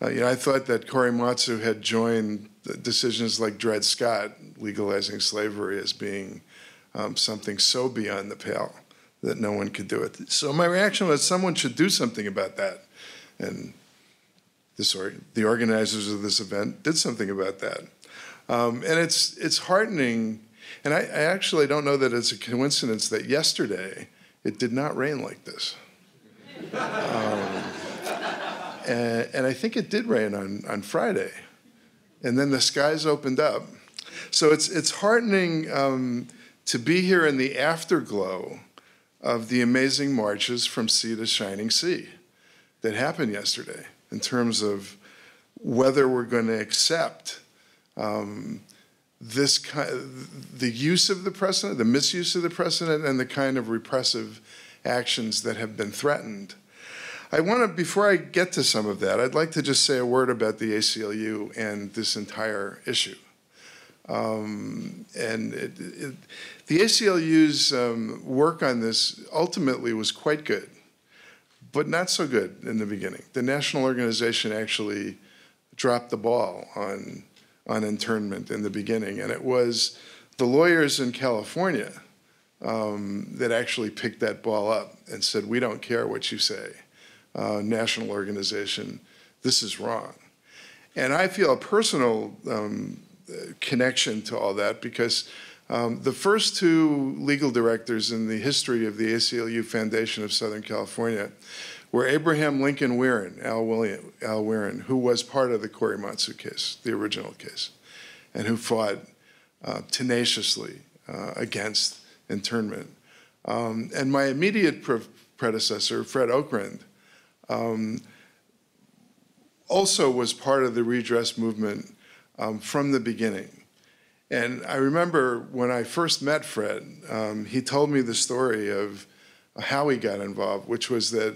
Uh, you know, I thought that Korematsu had joined decisions like Dred Scott legalizing slavery as being Um, something so beyond the pale that no one could do it. So my reaction was someone should do something about that. And this or, the organizers of this event did something about that. Um, and it's, it's heartening, and I, I actually don't know that it's a coincidence that yesterday it did not rain like this. Um, and, and I think it did rain on, on Friday. And then the skies opened up. So it's, it's heartening um, to be here in the afterglow of the amazing marches from sea to shining sea that happened yesterday in terms of whether we're going to accept um, this kind of, the use of the precedent, the misuse of the precedent, and the kind of repressive actions that have been threatened. I want to, before I get to some of that, I'd like to just say a word about the A C L U and this entire issue. Um, and it, it, the A C L U's um, work on this ultimately was quite good, but not so good in the beginning. The national organization actually dropped the ball on, on internment in the beginning, and it was the lawyers in California um, that actually picked that ball up and said, we don't care what you say, uh, national organization, this is wrong. And I feel a personal um, connection to all that because um, the first two legal directors in the history of the A C L U Foundation of Southern California were Abraham Lincoln Weirin, Al, William, Al Weirin, who was part of the Korematsu case, the original case, and who fought uh, tenaciously uh, against internment. Um, and my immediate pre predecessor, Fred Okrand, um, also was part of the redress movement Um, from the beginning. And I remember when I first met Fred, um, he told me the story of how he got involved, which was that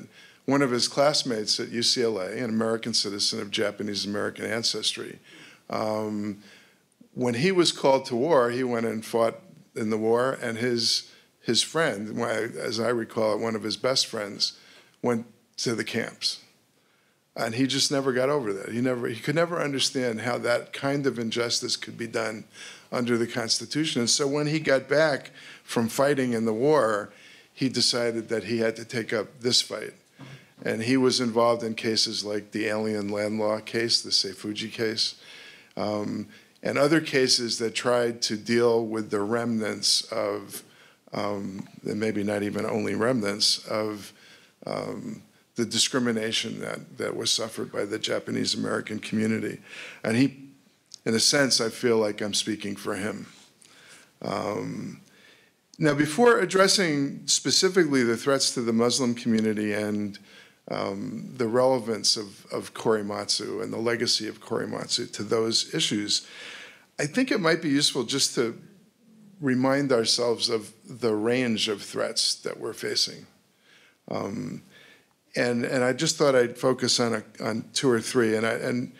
one of his classmates at U C L A, an American citizen of Japanese American ancestry, um, when he was called to war, he went and fought in the war, and his, his friend, as I recall it, one of his best friends, went to the camps. And he just never got over that. He never, he could never understand how that kind of injustice could be done under the Constitution. And so when he got back from fighting in the war, he decided that he had to take up this fight. And he was involved in cases like the Alien Land Law case, the Seifuji case, um, and other cases that tried to deal with the remnants of, um, and maybe not even only remnants, of um, the discrimination that, that was suffered by the Japanese American community. And he, in a sense, I feel like I'm speaking for him. Um, now, before addressing specifically the threats to the Muslim community and um, the relevance of, of Korematsu and the legacy of Korematsu to those issues, I think it might be useful just to remind ourselves of the range of threats that we're facing. Um, And, and I just thought I'd focus on, a, on two or three, and, I, and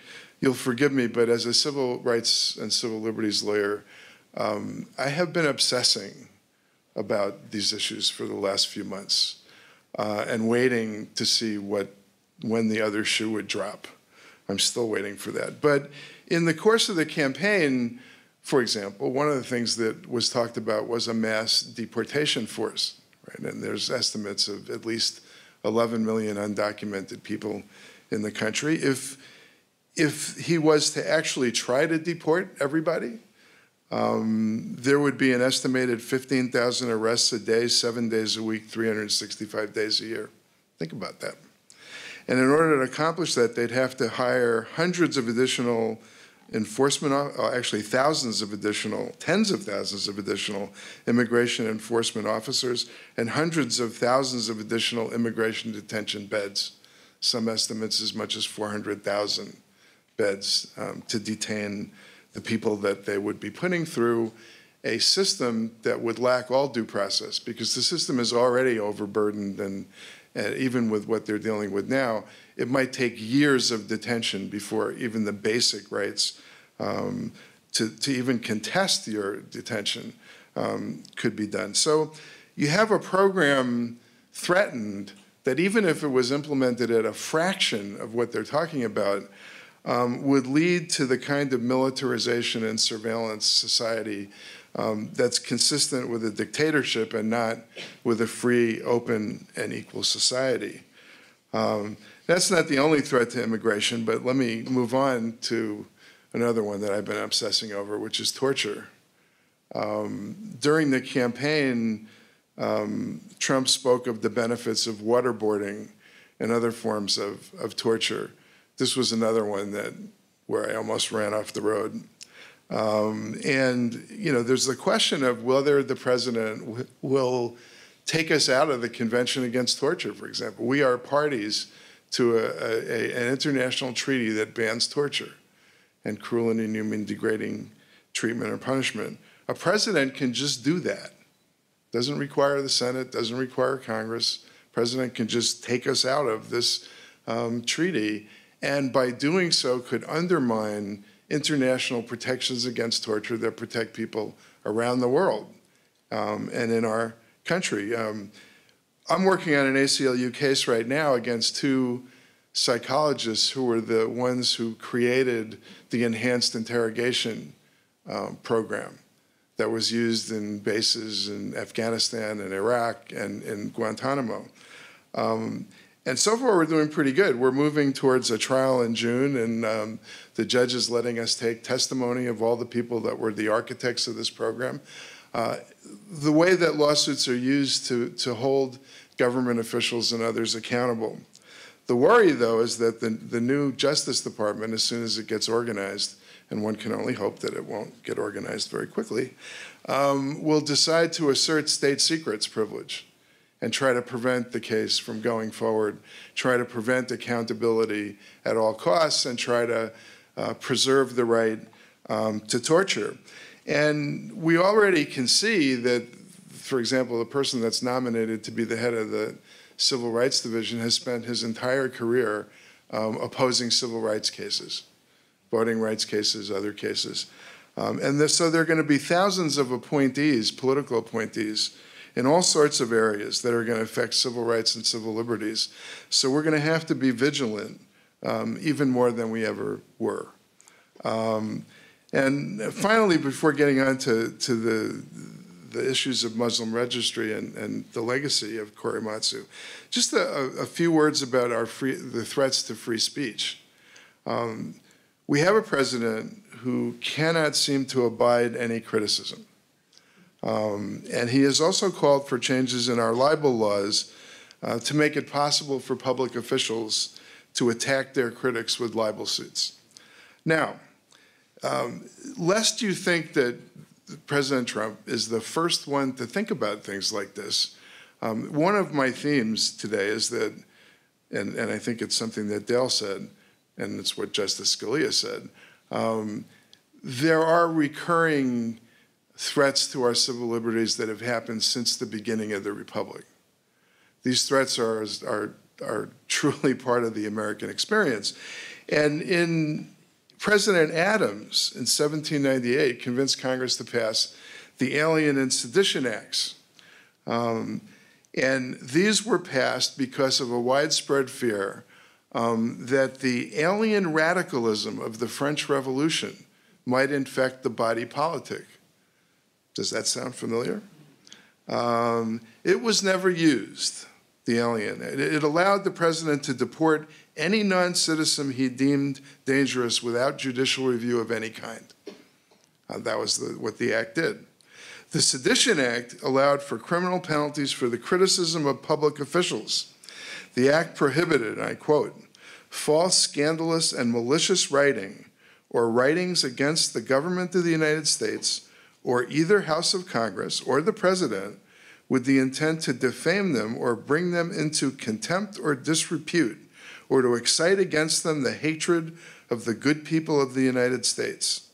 you'll forgive me, but as a civil rights and civil liberties lawyer, um, I have been obsessing about these issues for the last few months uh, and waiting to see what, when the other shoe would drop. I'm still waiting for that. But in the course of the campaign, for example, one of the things that was talked about was a mass deportation force, right? And there's estimates of at least eleven million undocumented people in the country. If, if he was to actually try to deport everybody, um, there would be an estimated fifteen thousand arrests a day, seven days a week, three hundred sixty-five days a year. Think about that. And in order to accomplish that, they'd have to hire hundreds of additional enforcement, actually thousands of additional, tens of thousands of additional immigration enforcement officers and hundreds of thousands of additional immigration detention beds, some estimates as much as four hundred thousand beds um, to detain the people that they would be putting through a system that would lack all due process because the system is already overburdened and, and even with what they're dealing with now, it might take years of detention before even the basic rights um, to, to even contest your detention um, could be done. So you have a program threatened that even if it was implemented at a fraction of what they're talking about, um, would lead to the kind of militarization and surveillance society um, that's consistent with a dictatorship and not with a free, open, and equal society. Um, That's not the only threat to immigration, but let me move on to another one that I've been obsessing over, which is torture. Um, during the campaign, um, Trump spoke of the benefits of waterboarding and other forms of, of torture. This was another one that where I almost ran off the road. Um, and, you know, there's the question of whether the president w will take us out of the Convention Against Torture, for example. We are parties to a, a, an international treaty that bans torture and cruel and inhuman degrading treatment or punishment. A president can just do that. Doesn't require the Senate, doesn't require Congress. President can just take us out of this um, treaty, and by doing so could undermine international protections against torture that protect people around the world um, and in our country. Um, I'm working on an A C L U case right now against two psychologists who were the ones who created the enhanced interrogation um, program that was used in bases in Afghanistan and Iraq and in Guantanamo. Um, And so far, we're doing pretty good. We're moving towards a trial in June, and um, the judge is letting us take testimony of all the people that were the architects of this program. Uh, the way that lawsuits are used to, to hold government officials and others accountable. The worry, though, is that the, the new Justice Department, as soon as it gets organized, and one can only hope that it won't get organized very quickly, um, will decide to assert state secrets privilege and try to prevent the case from going forward, try to prevent accountability at all costs, and try to uh, preserve the right um, to torture. And we already can see that, for example, the person that's nominated to be the head of the Civil Rights Division has spent his entire career um, opposing civil rights cases, voting rights cases, other cases. Um, and this, so there are going to be thousands of appointees, political appointees, in all sorts of areas that are going to affect civil rights and civil liberties. So we're going to have to be vigilant um, even more than we ever were. Um, and finally, before getting on to, to the, the issues of Muslim registry and, and the legacy of Korematsu, just a, a few words about our free, the threats to free speech. Um, we have a president who cannot seem to abide any criticism. Um, and he has also called for changes in our libel laws uh, to make it possible for public officials to attack their critics with libel suits. Now, um, lest you think that President Trump is the first one to think about things like this, um, one of my themes today is that, and, and I think it's something that Dale said, and it's what Justice Scalia said, um, there are recurring threats to our civil liberties that have happened since the beginning of the Republic. These threats are, are, are truly part of the American experience. And in President Adams in seventeen ninety-eight convinced Congress to pass the Alien and Sedition Acts. Um, and these were passed because of a widespread fear um, that the alien radicalism of the French Revolution might infect the body politic. Does that sound familiar? Um, it was never used, the alien. It, it allowed the president to deport any non-citizen he deemed dangerous without judicial review of any kind. Uh, that was the, what the act did. The Sedition Act allowed for criminal penalties for the criticism of public officials. The act prohibited, and I quote, false, scandalous, and malicious writing or writings against the government of the United States or either House of Congress or the president with the intent to defame them or bring them into contempt or disrepute or to excite against them the hatred of the good people of the United States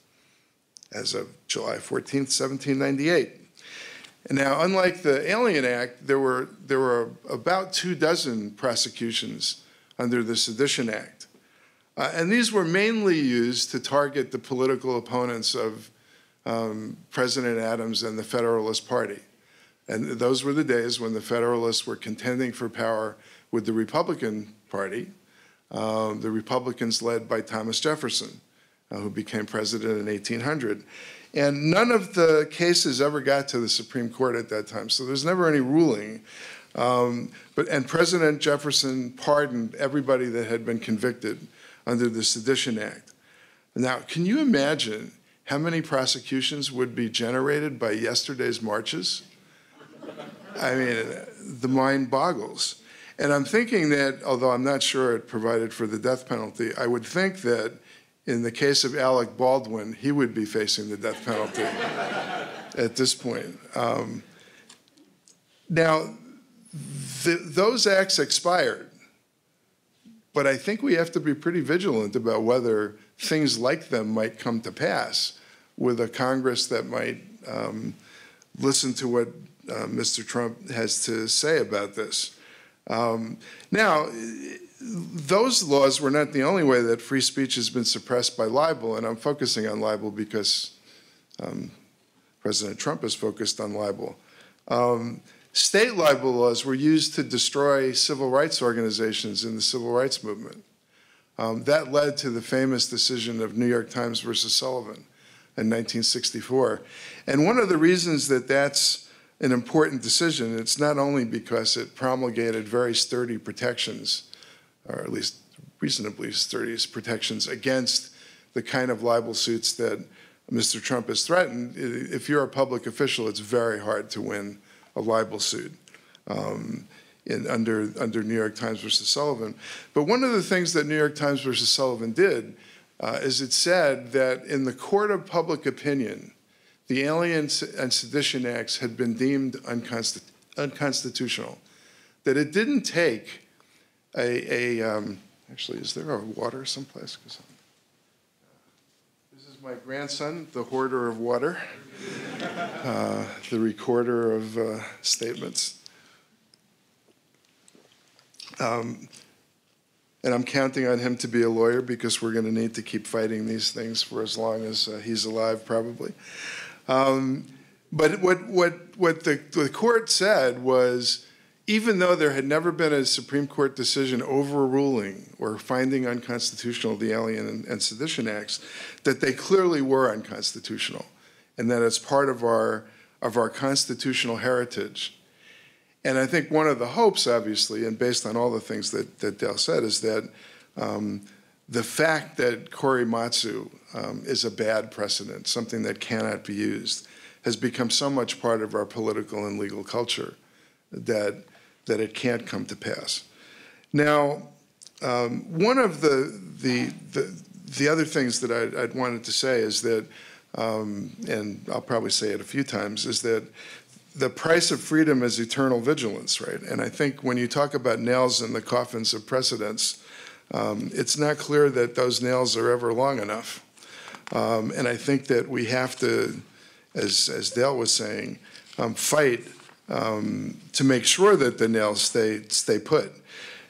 as of July fourteenth, seventeen ninety-eight. And now, unlike the Alien Act, there were, there were about two dozen prosecutions under the Sedition Act. Uh, and these were mainly used to target the political opponents of Um, President Adams and the Federalist Party. And those were the days when the Federalists were contending for power with the Republican Party, um, the Republicans led by Thomas Jefferson, uh, who became president in eighteen hundred. And none of the cases ever got to the Supreme Court at that time, so there's never any ruling. Um, but, and President Jefferson pardoned everybody that had been convicted under the Sedition Act. Now, can you imagine how many prosecutions would be generated by yesterday's marches? I mean, the mind boggles. And I'm thinking that, although I'm not sure it provided for the death penalty, I would think that in the case of Alec Baldwin, he would be facing the death penalty at this point. Um, now, th those acts expired, but I think we have to be pretty vigilant about whether things like them might come to pass with a Congress that might um, listen to what uh, Mister Trump has to say about this. Um, now, those laws were not the only way that free speech has been suppressed by libel, and I'm focusing on libel because um, President Trump is focused on libel. Um, state libel laws were used to destroy civil rights organizations in the civil rights movement. Um, that led to the famous decision of New York Times versus Sullivan in nineteen sixty-four. And one of the reasons that that's an important decision, it's not only because it promulgated very sturdy protections, or at least reasonably sturdy protections against the kind of libel suits that Mister Trump has threatened. If you're a public official, it's very hard to win a libel suit um, in, under, under New York Times versus Sullivan. But one of the things that New York Times versus Sullivan did uh, is it said that in the court of public opinion, the Alien and Sedition Acts had been deemed unconstitu unconstitutional, that it didn't take A, a um, actually, is there a water someplace? This is my grandson, the hoarder of water, uh, the recorder of uh, statements. Um, and I'm counting on him to be a lawyer because we're going to need to keep fighting these things for as long as uh, he's alive, probably. Um, but what what what the, the court said was, even though there had never been a Supreme Court decision overruling or finding unconstitutional the Alien and, and Sedition Acts, that they clearly were unconstitutional, and that it's part of our, of our constitutional heritage. And I think one of the hopes, obviously, and based on all the things that, that Dale said, is that um, the fact that Korematsu um, is a bad precedent, something that cannot be used, has become so much part of our political and legal culture that that it can't come to pass. Now, um, one of the, the, the, the other things that I'd, I'd wanted to say is that, um, and I'll probably say it a few times, is that the price of freedom is eternal vigilance, right? And I think when you talk about nails in the coffins of precedents, um, it's not clear that those nails are ever long enough. Um, and I think that we have to, as, as Dale was saying, um, fight Um, to make sure that the nails stay, stay put.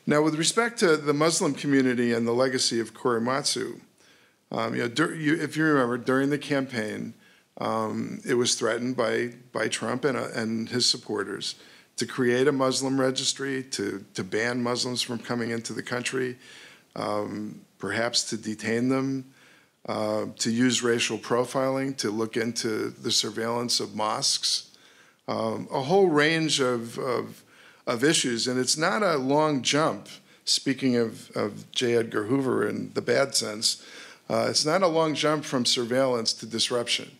Now, with respect to the Muslim community and the legacy of Korematsu, um, you know, dur you, if you remember, during the campaign, um, it was threatened by, by Trump and, uh, and his supporters to create a Muslim registry, to, to ban Muslims from coming into the country, um, perhaps to detain them, uh, to use racial profiling, to look into the surveillance of mosques. Um, a whole range of, of, of issues, and it's not a long jump, speaking of, of J. Edgar Hoover in the bad sense, uh, it's not a long jump from surveillance to disruption.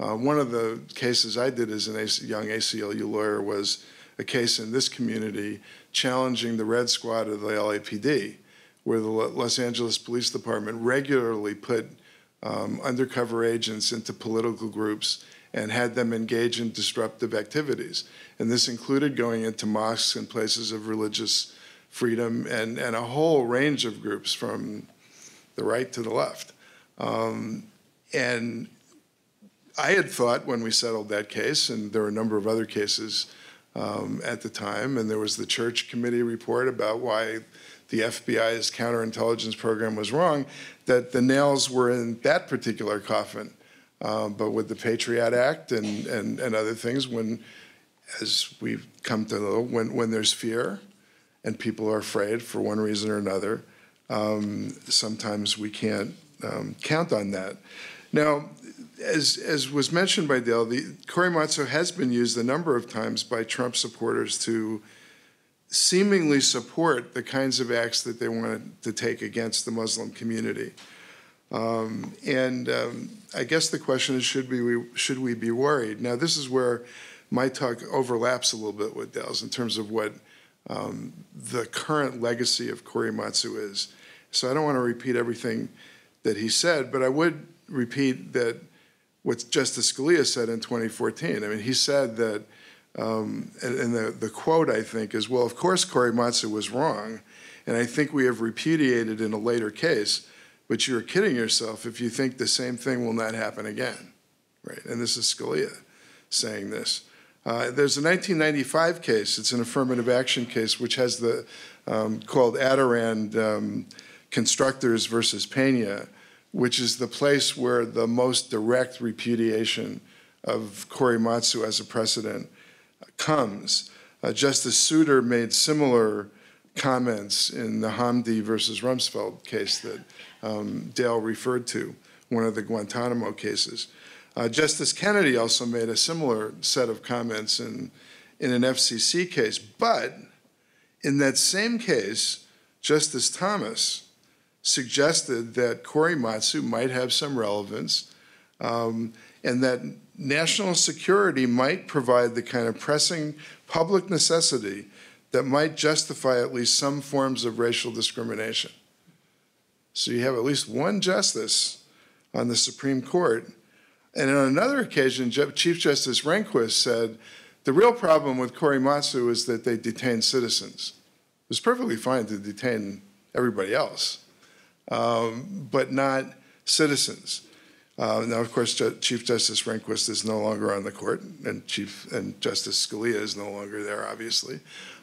Uh, one of the cases I did as a young A C L U lawyer was a case in this community challenging the Red Squad of the L A P D, where the Los Angeles Police Department regularly put um, undercover agents into political groups and had them engage in disruptive activities. And this included going into mosques and places of religious freedom and, and a whole range of groups from the right to the left. Um, and I had thought when we settled that case, and there were a number of other cases um, at the time, and there was the Church Committee report about why the F B I's counterintelligence program was wrong, that the nails were in that particular coffin. Um, but with the Patriot Act and, and, and other things, when, as we've come to know, when, when there's fear and people are afraid for one reason or another, um, sometimes we can't um, count on that. Now, as, as was mentioned by Dale, the Korematsu has been used a number of times by Trump supporters to seemingly support the kinds of acts that they wanted to take against the Muslim community. Um, and um, I guess the question is, should we, should we be worried? Now, this is where my talk overlaps a little bit with Dale's in terms of what um, the current legacy of Korematsu is. So I don't want to repeat everything that he said, but I would repeat that what Justice Scalia said in twenty fourteen. I mean, he said that, um, and, and the, the quote, I think, is, well, of course Korematsu was wrong, and I think we have repudiated in a later case, but you're kidding yourself if you think the same thing will not happen again, right? And this is Scalia saying this. Uh, there's a nineteen ninety-five case, it's an affirmative action case, which has the, um, called Adirond um, Constructors versus Pena, which is the place where the most direct repudiation of Korematsu as a precedent comes. Uh, Justice Souter made similar comments in the Hamdi versus Rumsfeld case that um, Dale referred to, one of the Guantanamo cases. Uh, Justice Kennedy also made a similar set of comments in, in an F C C case. But in that same case, Justice Thomas suggested that Korematsu might have some relevance um, and that national security might provide the kind of pressing public necessity that might justify at least some forms of racial discrimination. So you have at least one justice on the Supreme Court. And on another occasion, Chief Justice Rehnquist said, the real problem with Korematsu is that they detain citizens. It was perfectly fine to detain everybody else, um, but not citizens. Uh, now, of course, Ju- Chief Justice Rehnquist is no longer on the court, and, Chief, and Justice Scalia is no longer there, obviously.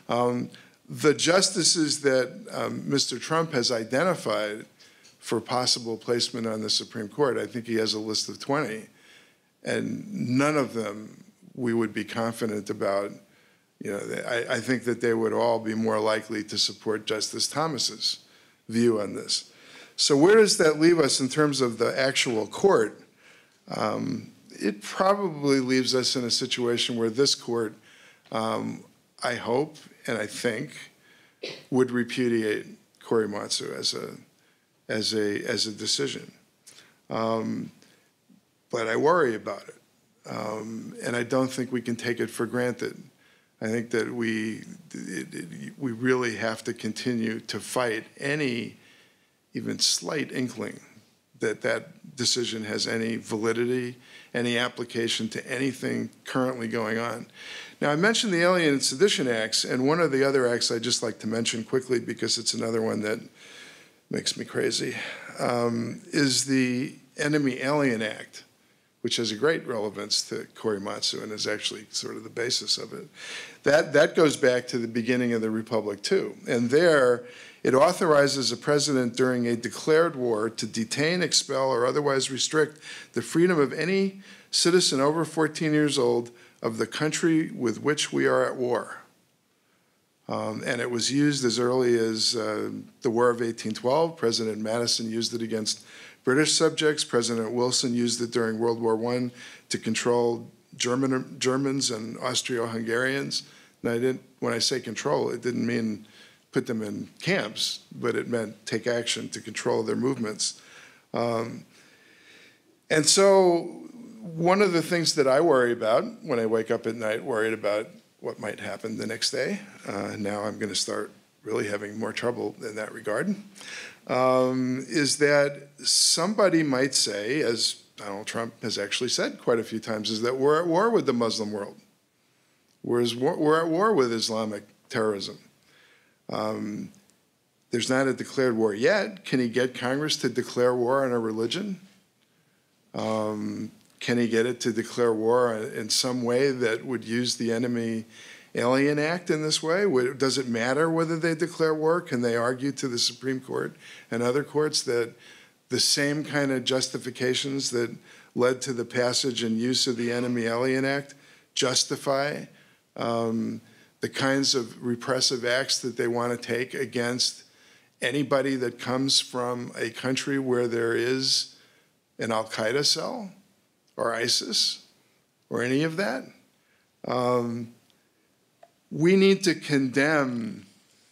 Um, the justices that um, Mister Trump has identified for possible placement on the Supreme Court, I think he has a list of twenty, and none of them we would be confident about. You know, I, I think that they would all be more likely to support Justice Thomas's view on this. So where does that leave us in terms of the actual court? Um, it probably leaves us in a situation where this court, um, I hope and I think, would repudiate Korematsu as a as a as a decision. Um, but I worry about it, um, and I don't think we can take it for granted. I think that we it, it, we really have to continue to fight any even slight inkling that that decision has any validity, any application to anything currently going on. Now, I mentioned the Alien and Sedition Acts, and one of the other acts I'd just like to mention quickly, because it's another one that makes me crazy, um, is the Enemy Alien Act, which has a great relevance to Korematsu and is actually sort of the basis of it. That, that goes back to the beginning of the Republic, too. And there, it authorizes a president during a declared war to detain, expel, or otherwise restrict the freedom of any citizen over fourteen years old of the country with which we are at war. Um, and it was used as early as uh, the War of eighteen twelve. President Madison used it against British subjects. President Wilson used it during World War One to control German, Germans and Austro-Hungarians. Now, I didn't, when I say control, it didn't mean put them in camps, but it meant take action to control their movements. Um, and so one of the things that I worry about when I wake up at night, worried about what might happen the next day, uh, now I'm going to start really having more trouble in that regard, um, is that somebody might say, as Donald Trump has actually said quite a few times, is that we're at war with the Muslim world. We're, we're at war with Islamic terrorism. Um, there's not a declared war yet. Can he get Congress to declare war on a religion? Um, Can he get it to declare war in some way that would use the Enemy Alien Act in this way? Does it matter whether they declare war? Can they argue to the Supreme Court and other courts that the same kind of justifications that led to the passage and use of the Enemy Alien Act justify um, the kinds of repressive acts that they want to take against anybody that comes from a country where there is an al-Qaeda cell? Or ISIS, or any of that? Um, we need to condemn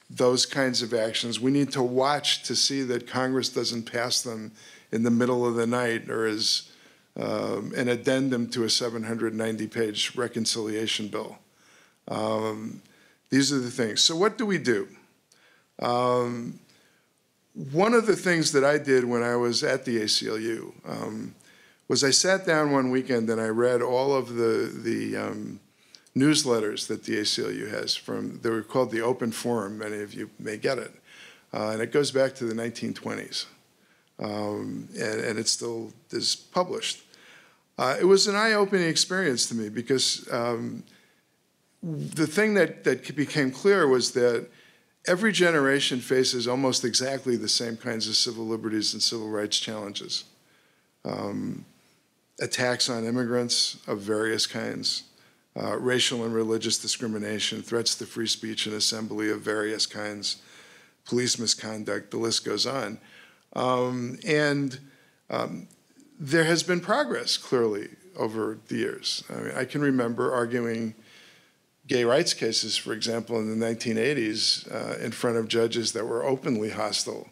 those kinds of actions. We need to watch to see that Congress doesn't pass them in the middle of the night or as um, an addendum to a seven hundred ninety page reconciliation bill. Um, these are the things. So what do we do? Um, one of the things that I did when I was at the A C L U um, was I sat down one weekend and I read all of the, the um, newsletters that the A C L U has from, they were called the Open Forum, many of you may get it. Uh, and it goes back to the nineteen twenties. Um, and, and it still is published. Uh, it was an eye-opening experience to me because um, the thing that, that became clear was that every generation faces almost exactly the same kinds of civil liberties and civil rights challenges. Um, attacks on immigrants of various kinds, Uh, racial and religious discrimination, threats to free speech and assembly of various kinds, police misconduct, the list goes on. Um, and um, there has been progress, clearly, over the years. I mean, I can remember arguing gay rights cases, for example, in the nineteen eighties uh, in front of judges that were openly hostile.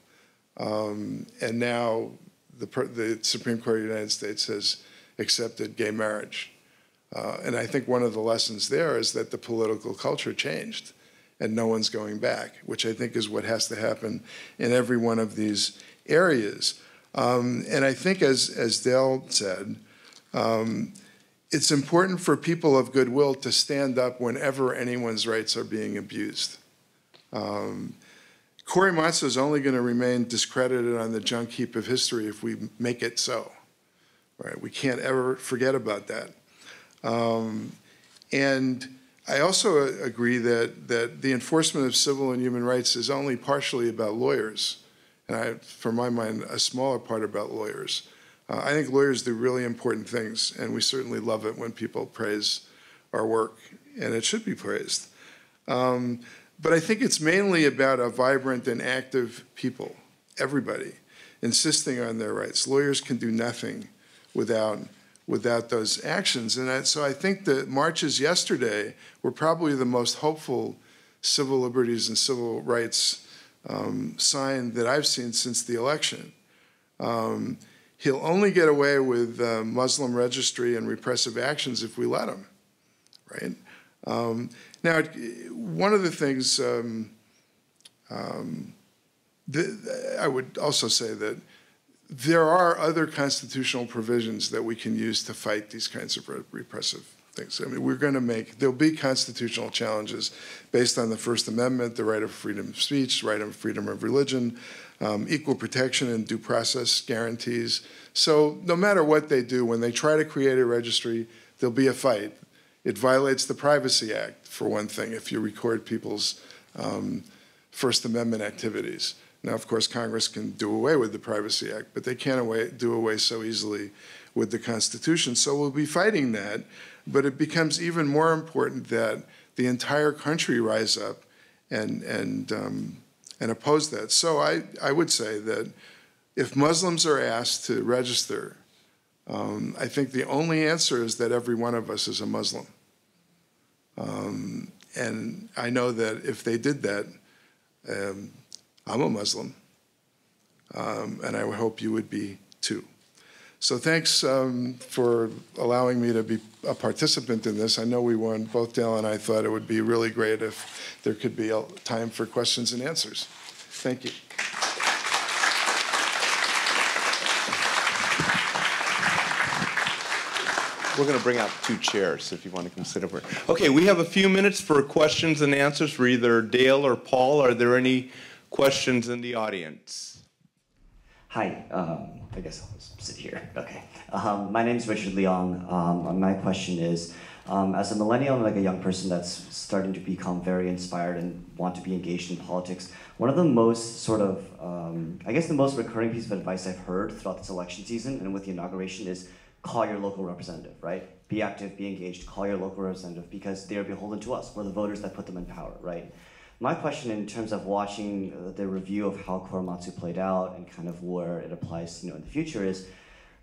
Um, and now the, the Supreme Court of the United States has accepted gay marriage. Uh, and I think one of the lessons there is that the political culture changed and no one's going back, which I think is what has to happen in every one of these areas. Um, and I think, as, as Dale said, um, it's important for people of goodwill to stand up whenever anyone's rights are being abused. Um, Korematsu is only going to remain discredited on the junk heap of history if we make it so. Right? We can't ever forget about that. Um, and I also agree that, that the enforcement of civil and human rights is only partially about lawyers, and I, for my mind, a smaller part about lawyers. Uh, I think lawyers do really important things, and we certainly love it when people praise our work, and it should be praised. Um, but I think it's mainly about a vibrant and active people, everybody, insisting on their rights. Lawyers can do nothing without without those actions. And I, so I think the marches yesterday were probably the most hopeful civil liberties and civil rights um, sign that I've seen since the election. Um, he'll only get away with uh, Muslim registry and repressive actions if we let him, right? Um, now, it, one of the things um, um, that I would also say that there are other constitutional provisions that we can use to fight these kinds of repressive things. I mean, we're going to make, there'll be constitutional challenges based on the First Amendment, the right of freedom of speech, right of freedom of religion, um, equal protection and due process guarantees. So no matter what they do, when they try to create a registry, there'll be a fight. It violates the Privacy Act, for one thing, if you record people's um, First Amendment activities. Now, of course, Congress can do away with the Privacy Act, but they can't away, do away so easily with the Constitution. So we'll be fighting that, but it becomes even more important that the entire country rise up and, and, um, and oppose that. So I, I would say that if Muslims are asked to register, um, I think the only answer is that every one of us is a Muslim. Um, and I know that if they did that, um, I'm a Muslim, um, and I hope you would be too. So thanks um, for allowing me to be a participant in this. I know we won, both Dale and I thought it would be really great if there could be a time for questions and answers. Thank you. We're going to bring out two chairs if you want to come sit over. Okay, we have a few minutes for questions and answers for either Dale or Paul. Are there any questions in the audience? Hi, um, I guess I'll just sit here. Okay. Um, my name is Richard Leong. Um, and my question is, um, as a millennial and like a young person that's starting to become very inspired and want to be engaged in politics, one of the most sort of, um, I guess the most recurring piece of advice I've heard throughout this election season and with the inauguration is call your local representative, right? Be active, be engaged, call your local representative because they are beholden to us. We're the voters that put them in power, right? My question in terms of watching the review of how Korematsu played out and kind of where it applies, you know, in the future is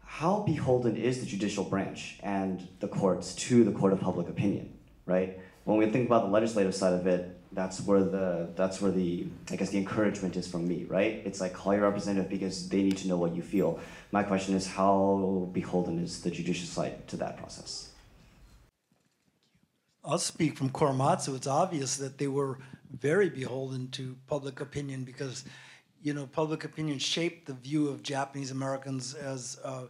how beholden is the judicial branch and the courts to the court of public opinion, right? when we think about the legislative side of it, that's where the, that's where the, I guess the encouragement is from me, right? It's like, call your representative because they need to know what you feel. My question is, how beholden is the judicial side to that process? I'll speak from Korematsu. It's obvious that they were very beholden to public opinion because, you know, public opinion shaped the view of Japanese Americans as, uh,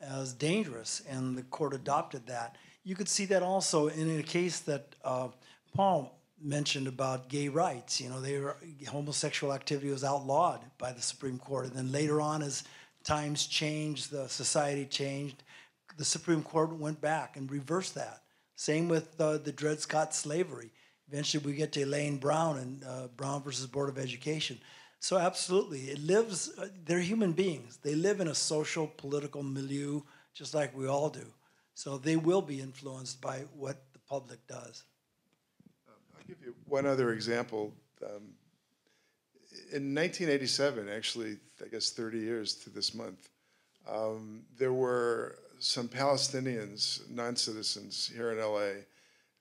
as dangerous, and the court adopted that. You could see that also in a case that uh, Paul mentioned about gay rights. You know, they were, homosexual activity was outlawed by the Supreme Court, and then later on, as times changed, the society changed, the Supreme Court went back and reversed that. Same with uh, the Dred Scott slavery. Eventually, we get to Elaine Brown and uh, Brown versus Board of Education. So absolutely, it lives, uh, they're human beings. They live in a social, political milieu, just like we all do. So they will be influenced by what the public does. I'll give you one other example. Um, in nineteen eighty-seven, actually, I guess thirty years to this month, um, there were some Palestinians, non-citizens here in L A,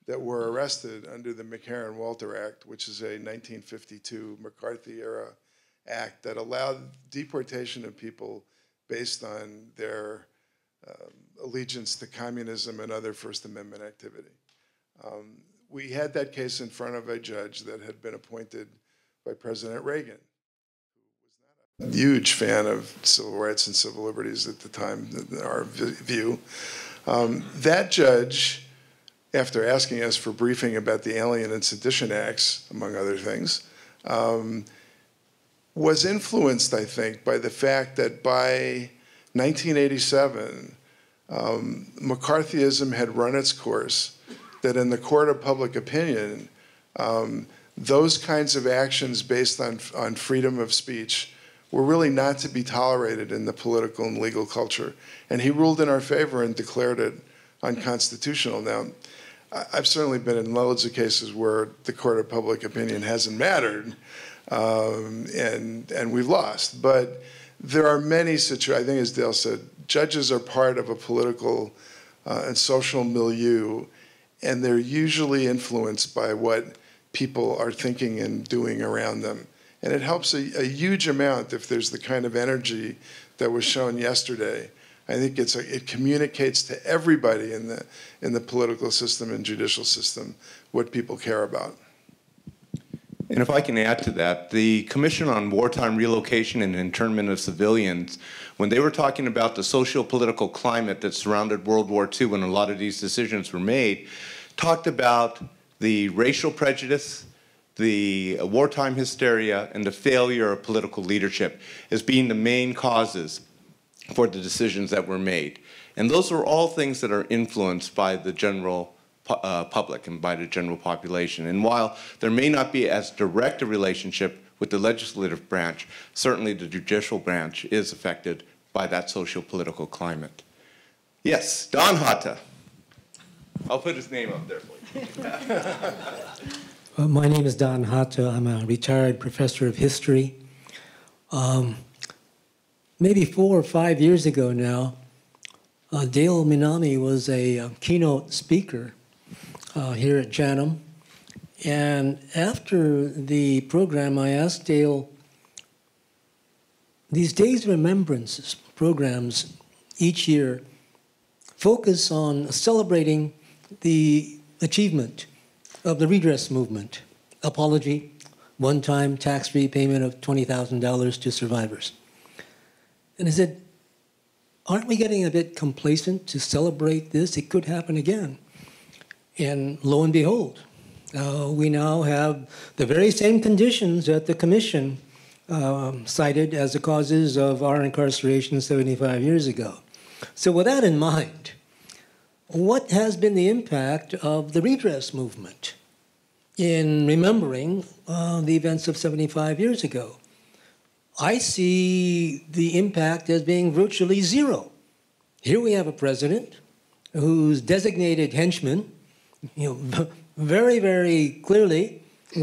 that were arrested under the McCarran-Walter Act, which is a nineteen fifty-two McCarthy-era act that allowed deportation of people based on their um, allegiance to communism and other First Amendment activity. Um, We had that case in front of a judge that had been appointed by President Reagan, who was not a huge fan of civil rights and civil liberties at the time, in our view. Um, that judge, after asking us for briefing about the Alien and Sedition Acts, among other things, um, was influenced, I think, by the fact that by nineteen eighty-seven, um, McCarthyism had run its course, that in the court of public opinion, um, those kinds of actions based on, on freedom of speech were really not to be tolerated in the political and legal culture. And he ruled in our favor and declared it unconstitutional. Now, I've certainly been in loads of cases where the court of public opinion hasn't mattered, um, and, and we've lost. But there are many situations, I think as Dale said, judges are part of a political uh, and social milieu, and they're usually influenced by what people are thinking and doing around them. And it helps a, a huge amount if there's the kind of energy that was shown yesterday. I think it's a, it communicates to everybody in the, in the political system and judicial system what people care about. And if I can add to that, the Commission on Wartime Relocation and Internment of Civilians, when they were talking about the socio-political climate that surrounded World War Two when a lot of these decisions were made, talked about the racial prejudice, the wartime hysteria, and the failure of political leadership as being the main causes for the decisions that were made. And those were all things that are influenced by the general Uh, public and by the general population. And while there may not be as direct a relationship with the legislative branch, certainly the judicial branch is affected by that socio-political climate. Yes, Don Hata. I'll put his name up there for you. Well, my name is Don Hata. I'm a retired professor of history. Um, maybe four or five years ago now, uh, Dale Minami was a uh, keynote speaker Uh, here at Chatham. And after the program, I asked Dale, these Days of Remembrance programs each year focus on celebrating the achievement of the redress movement, apology, one-time tax-free payment of twenty thousand dollars to survivors. And I said, aren't we getting a bit complacent to celebrate this? It could happen again. And lo and behold, uh, we now have the very same conditions that the Commission uh, cited as the causes of our incarceration seventy-five years ago. So with that in mind, what has been the impact of the redress movement in remembering uh, the events of seventy-five years ago? I see the impact as being virtually zero. Here we have a president whose designated henchmen, you know, very, very clearly,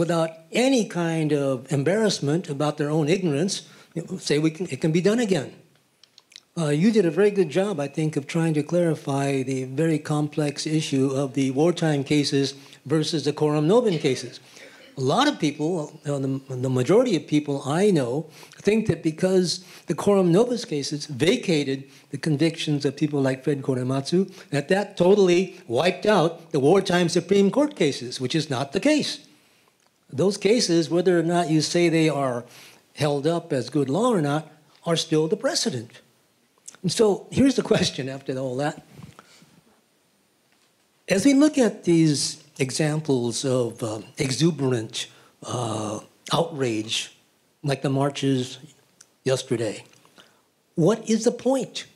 without any kind of embarrassment about their own ignorance, you know, say we can, it can be done again. Uh, you did a very good job, I think, of trying to clarify the very complex issue of the wartime cases versus the coram nobis cases. A lot of people, uh, the, the majority of people I know, think that because the coram nobis cases vacated the convictions of people like Fred Korematsu, that that totally wiped out the wartime Supreme Court cases, which is not the case. Those cases, whether or not you say they are held up as good law or not, are still the precedent. And so here's the question after all that. As we look at these examples of um, exuberant uh, outrage, like the marches yesterday. What is the point?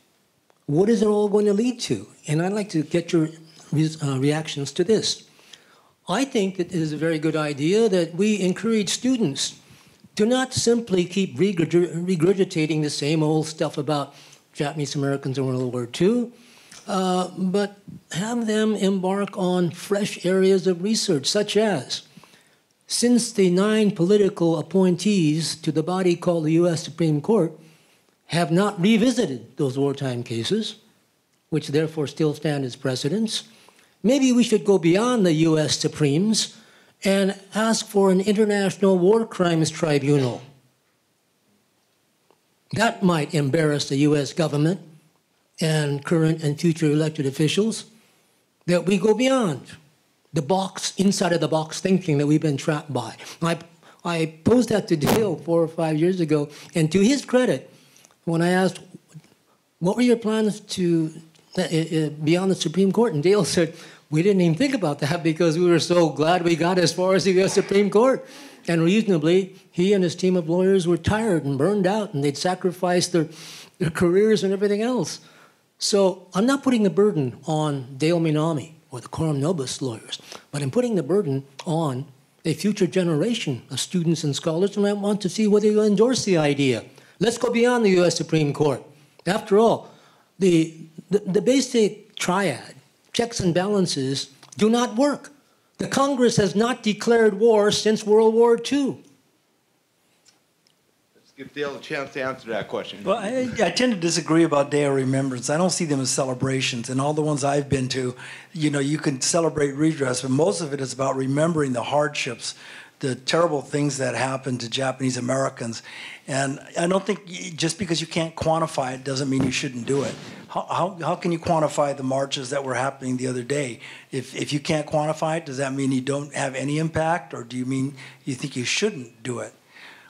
What is it all going to lead to? And I'd like to get your re uh, reactions to this. I think that it is a very good idea that we encourage students to not simply keep regurgitating the same old stuff about Japanese Americans in World War Two, Uh, but have them embark on fresh areas of research, such as, since the nine political appointees to the body called the U S Supreme Court have not revisited those wartime cases, which therefore still stand as precedents, maybe we should go beyond the U S Supremes and ask for an international war crimes tribunal. That might embarrass the U S government and current and future elected officials, that we go beyond the box, inside of the box thinking that we've been trapped by. I, I posed that to Dale four or five years ago, and to his credit, when I asked, what were your plans to uh, uh, beyond the Supreme Court? And Dale said, we didn't even think about that because we were so glad we got as far as the U S Supreme Court. And reasonably, he and his team of lawyers were tired and burned out, and they'd sacrificed their, their careers and everything else. So I'm not putting the burden on Dale Minami or the coram nobis lawyers, but I'm putting the burden on a future generation of students and scholars, and I want to see whether you endorse the idea. Let's go beyond the U S Supreme Court. After all, the, the, the basic triad, checks and balances, do not work. The Congress has not declared war since World War Two. Give Dale a chance to answer that question. Well, I, I tend to disagree about Day of Remembrance. I don't see them as celebrations. And all the ones I've been to, you know, you can celebrate redress, but most of it is about remembering the hardships, the terrible things that happened to Japanese Americans. And I don't think just because you can't quantify it doesn't mean you shouldn't do it. How, how, how can you quantify the marches that were happening the other day? If, if you can't quantify it, does that mean you don't have any impact, or do you mean you think you shouldn't do it?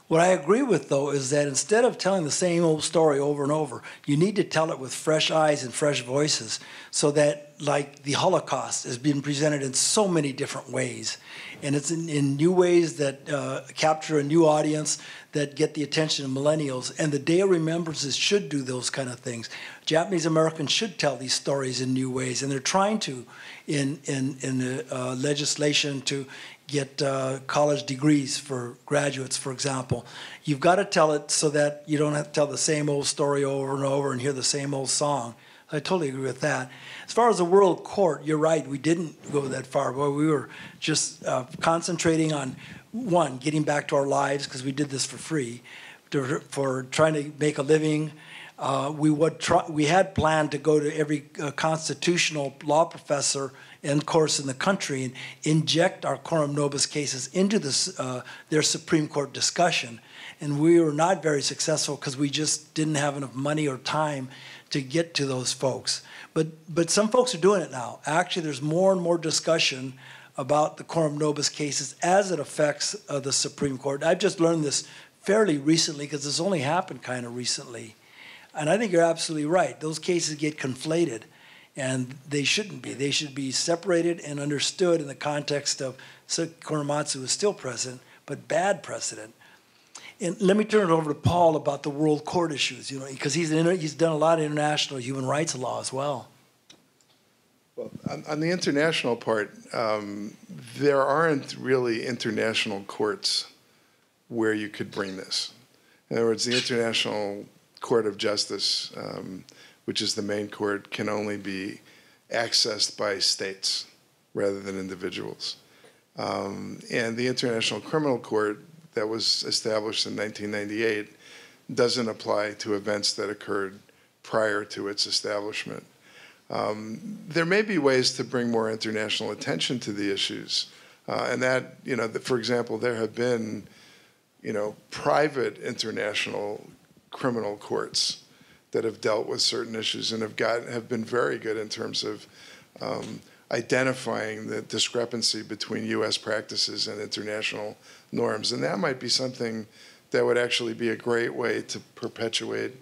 What I agree with, though, is that instead of telling the same old story over and over, you need to tell it with fresh eyes and fresh voices so that, like, the Holocaust is being presented in so many different ways. And it's in, in new ways that uh, capture a new audience, that get the attention of millennials. And the Day of Remembrances should do those kind of things. Japanese Americans should tell these stories in new ways, and they're trying to in, in, in the uh, legislation to get uh, college degrees for graduates, for example. You've got to tell it so that you don't have to tell the same old story over and over and hear the same old song. I totally agree with that. As far as the World Court, you're right, we didn't go that far. Well, we were just uh, concentrating on, one, getting back to our lives, because we did this for free, to, for trying to make a living. Uh, we, would try, we had planned to go to every uh, constitutional law professor and course in the country and inject our coram nobis cases into this, uh, their Supreme Court discussion. And we were not very successful because we just didn't have enough money or time to get to those folks. But, but some folks are doing it now. Actually, there's more and more discussion about the coram nobis cases as it affects uh, the Supreme Court. I've just learned this fairly recently because this only happened kind of recently. And I think you're absolutely right. Those cases get conflated, and they shouldn't be. They should be separated and understood in the context of, so Korematsu is still present, but bad precedent. And let me turn it over to Paul about the World Court issues, you know, because he's, he's done a lot of international human rights law as well. Well, on, on the international part, um, there aren't really international courts where you could bring this. In other words, the International Court of Justice, um, which is the main court, can only be accessed by states rather than individuals. Um, and the International Criminal Court that was established in nineteen ninety-eight doesn't apply to events that occurred prior to its establishment. Um, there may be ways to bring more international attention to the issues. Uh, and that, you know, for example, there have been, you know, private international criminal courts that have dealt with certain issues and have gotten, have been very good in terms of um, identifying the discrepancy between U S practices and international norms. And that might be something that would actually be a great way to perpetuate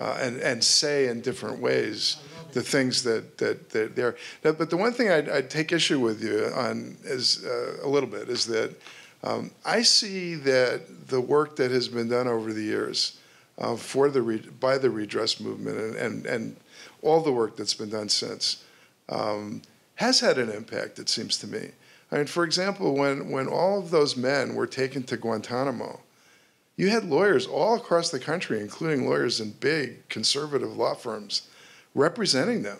uh, and, and say in different ways the things that, that, that they're. But the one thing I'd, I'd take issue with you on is uh, a little bit is that um, I see that the work that has been done over the years uh, for the re by the redress movement and, and, and all the work that's been done since um, has had an impact, it seems to me. I mean, for example, when, when all of those men were taken to Guantanamo, you had lawyers all across the country, including lawyers in big conservative law firms, representing them.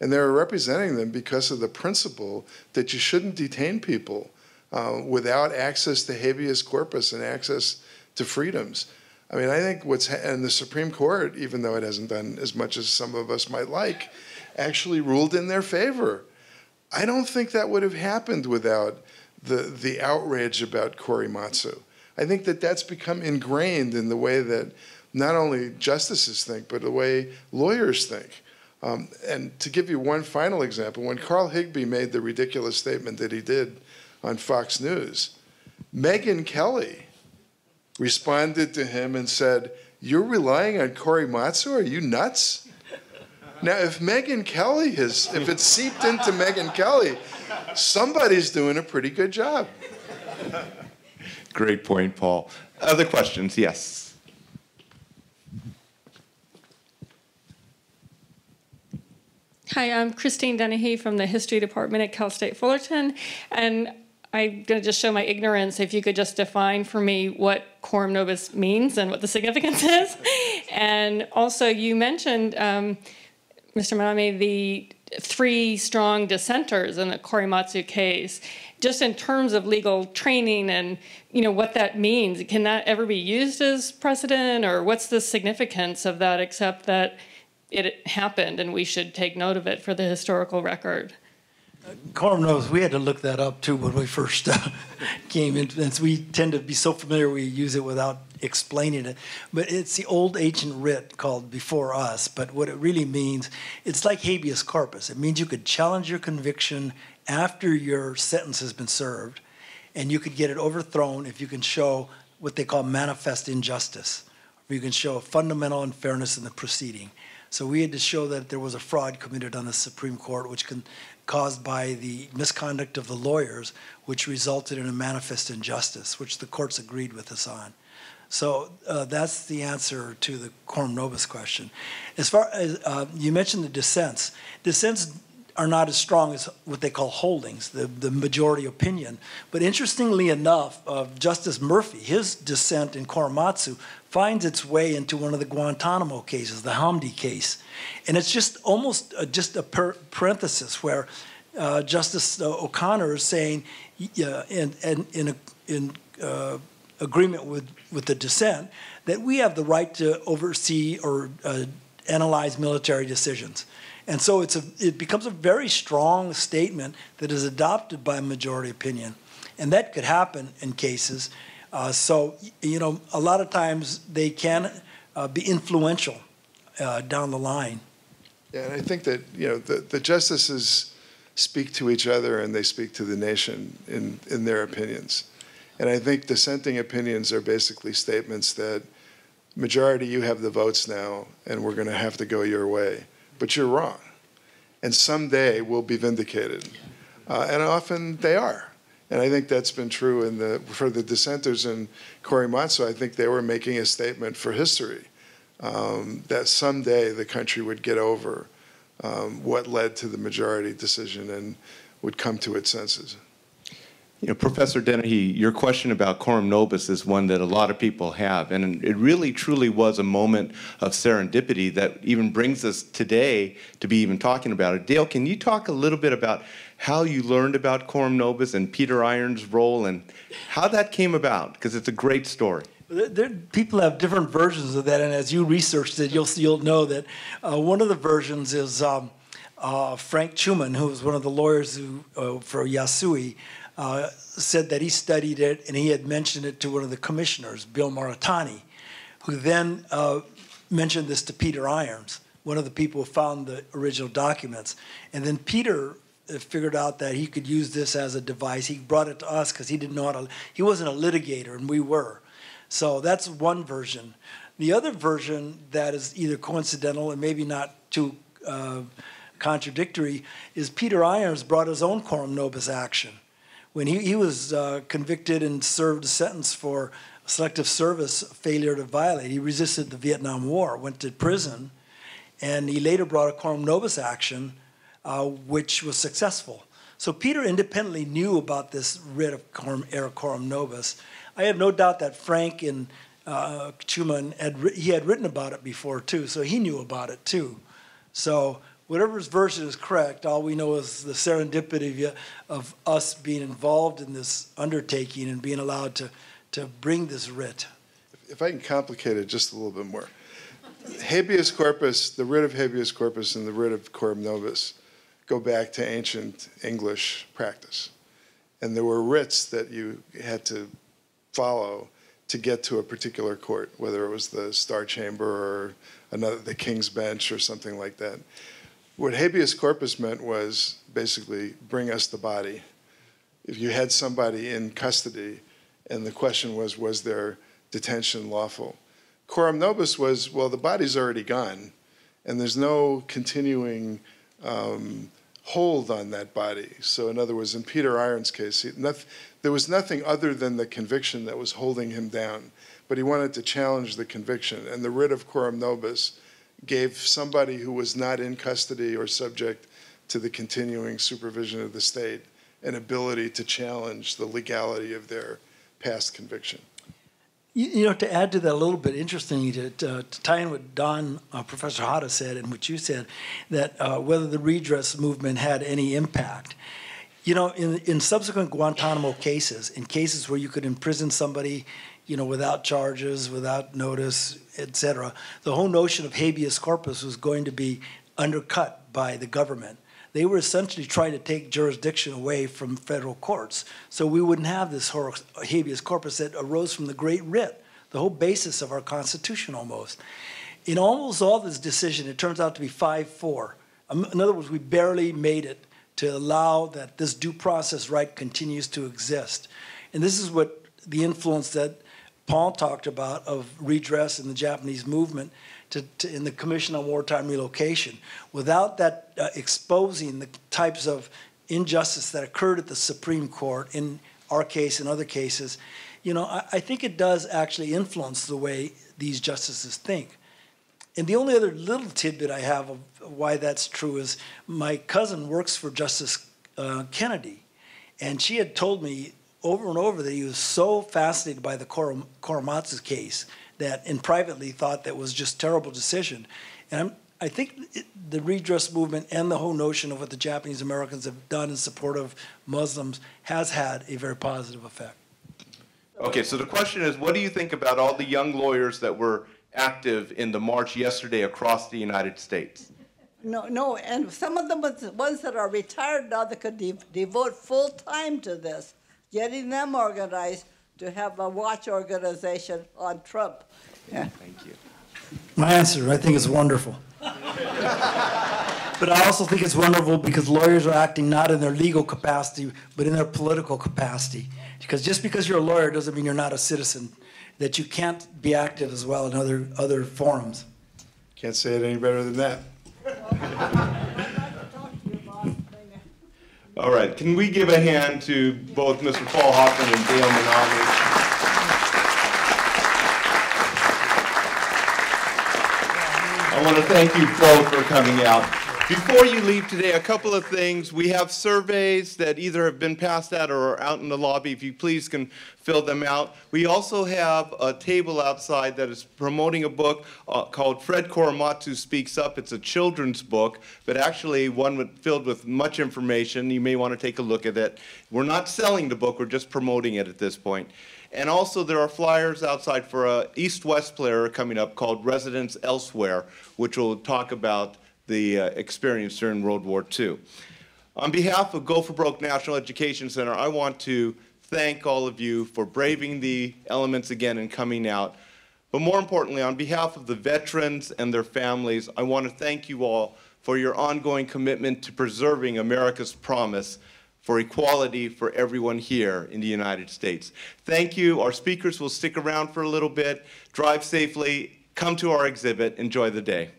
And they were representing them because of the principle that you shouldn't detain people uh, without access to habeas corpus and access to freedoms. I mean, I think what's, ha and the Supreme Court, even though it hasn't done as much as some of us might like, actually ruled in their favor. I don't think that would have happened without the, the outrage about Korematsu. I think that that's become ingrained in the way that not only justices think, but the way lawyers think. Um, and to give you one final example, when Carl Higbie made the ridiculous statement that he did on Fox News, Megyn Kelly responded to him and said, "You're relying on Korematsu? Are you nuts?" Now, if Megyn Kelly has, if it's seeped into Megyn Kelly, somebody's doing a pretty good job. Great point, Paul. Other questions? Yes. Hi, I'm Christine Dennehy from the History Department at Cal State Fullerton, and I'm going to just show my ignorance. If you could just define for me what coram nobis means and what the significance is. And also, you mentioned, um, Mister Minami, the three strong dissenters in the Korematsu case. Just in terms of legal training and, you know, what that means, can that ever be used as precedent, or what's the significance of that, except that it happened and we should take note of it for the historical record? Uh, Coram nobis, we had to look that up too when we first uh, came in, since we tend to be so familiar we use it without explaining it. But it's the old ancient writ called Before Us, but what it really means, it's like habeas corpus. It means you could challenge your conviction after your sentence has been served, and you could get it overthrown if you can show what they call manifest injustice, or you can show a fundamental unfairness in the proceeding. So we had to show that there was a fraud committed on the Supreme Court, which can, caused by the misconduct of the lawyers, which resulted in a manifest injustice, which the courts agreed with us on. So uh, that's the answer to the coram nobis question. As far as uh, you mentioned the dissents, dissents are not as strong as what they call holdings, the, the majority opinion. But interestingly enough, uh, Justice Murphy, his dissent in Korematsu finds its way into one of the Guantanamo cases, the Hamdi case. And it's just almost uh, just a per parenthesis where uh, Justice uh, O'Connor is saying, uh, in, in, in, a, in uh, agreement with, with the dissent, that we have the right to oversee or uh, analyze military decisions. And so it's a, it becomes a very strong statement that is adopted by majority opinion. And that could happen in cases. Uh, so, you know, a lot of times they can uh, be influential uh, down the line. Yeah, and I think that, you know, the, the justices speak to each other and they speak to the nation in, in their opinions. And I think dissenting opinions are basically statements that, majority, you have the votes now, and we're going to have to go your way. But you're wrong. And someday we'll be vindicated. Uh, and often they are. And I think that's been true in the, for the dissenters in Korematsu. I think they were making a statement for history um, that someday the country would get over um, what led to the majority decision and would come to its senses. You know, Professor Dennehy, your question about coram nobis is one that a lot of people have, and it really truly was a moment of serendipity that even brings us today to be even talking about it. Dale, can you talk a little bit about how you learned about coram nobis and Peter Irons' role and how that came about? Because it's a great story. There, people have different versions of that, and as you researched it, you'll you'll know that uh, one of the versions is um, uh, Frank Chuman, who was one of the lawyers who uh, for Yasui, uh, said that he studied it and he had mentioned it to one of the commissioners, Bill Maritani, who then uh, mentioned this to Peter Irons, one of the people who found the original documents, and then Peter figured out that he could use this as a device. He brought it to us because he didn't know how to, he wasn't a litigator, and we were. So that's one version. The other version that is either coincidental and maybe not too uh, contradictory is Peter Irons brought his own coram nobis action. When he, he was uh, convicted and served a sentence for selective service failure to violate, he resisted the Vietnam War, went to prison, and he later brought a coram nobis action Uh, which was successful. So Peter independently knew about this writ of coram, error coram nobis. I have no doubt that Frank and uh, Chuman, had, he had written about it before too, so he knew about it too. So whatever's version is correct, all we know is the serendipity of us being involved in this undertaking and being allowed to, to bring this writ. If I can complicate it just a little bit more. Habeas corpus, the writ of habeas corpus and the writ of coram nobis go back to ancient English practice. And there were writs that you had to follow to get to a particular court, whether it was the Star Chamber or another, the King's Bench or something like that. What habeas corpus meant was basically bring us the body. If you had somebody in custody and the question was, was their detention lawful? Coram nobis was, well, the body's already gone and there's no continuing Um, hold on that body. So in other words, in Peter Irons' case, he, not, there was nothing other than the conviction that was holding him down, but he wanted to challenge the conviction. And the writ of coram nobis gave somebody who was not in custody or subject to the continuing supervision of the state an ability to challenge the legality of their past conviction. You, you know, to add to that a little bit, interestingly, to, to, to tie in what Don, uh, Professor Hata said and what you said, that uh, whether the redress movement had any impact. You know, in, in subsequent Guantanamo cases, in cases where you could imprison somebody, you know, without charges, without notice, et cetera, the whole notion of habeas corpus was going to be undercut by the government. They were essentially trying to take jurisdiction away from federal courts. So we wouldn't have this habeas corpus that arose from the Great Writ, the whole basis of our Constitution almost. In almost all this decision, it turns out to be five four. In other words, we barely made it to allow that this due process right continues to exist. And this is what the influence that Paul talked about of redress in the Japanese movement To, to, in the Commission on Wartime Relocation, without that uh, exposing the types of injustice that occurred at the Supreme Court in our case and other cases, you know, I, I think it does actually influence the way these justices think. And the only other little tidbit I have of why that's true is my cousin works for Justice uh, Kennedy, and she had told me over and over that he was so fascinated by the Korematsu Korematsu case that and privately thought that was just terrible decision. And I'm, I think it, the redress movement and the whole notion of what the Japanese Americans have done in support of Muslims has had a very positive effect. Okay, so the question is, what do you think about all the young lawyers that were active in the march yesterday across the United States? No, no, and some of the ones that are retired now that could de devote full time to this, getting them organized, to have a watch organization on Trump. Yeah. Thank you. My answer, I think it's wonderful. But I also think it's wonderful because lawyers are acting not in their legal capacity, but in their political capacity. Because just because you're a lawyer doesn't mean you're not a citizen, that you can't be active as well in other, other forums. Can't say it any better than that. All right, can we give a hand to both Mister Paul Hoffman and Dale Minami? I want to thank you both for coming out. Before you leave today, a couple of things. We have surveys that either have been passed out or are out in the lobby. If you please can fill them out. We also have a table outside that is promoting a book uh, called Fred Korematsu Speaks Up. It's a children's book, but actually one with, filled with much information. You may want to take a look at it. We're not selling the book. We're just promoting it at this point. And also there are flyers outside for an East-West player coming up called Residents Elsewhere, which will talk about the uh, experience during World War Two. On behalf of Go For Broke National Education Center, I want to thank all of you for braving the elements again and coming out. But more importantly, on behalf of the veterans and their families, I want to thank you all for your ongoing commitment to preserving America's promise for equality for everyone here in the United States. Thank you. Our speakers will stick around for a little bit. Drive safely. Come to our exhibit. Enjoy the day.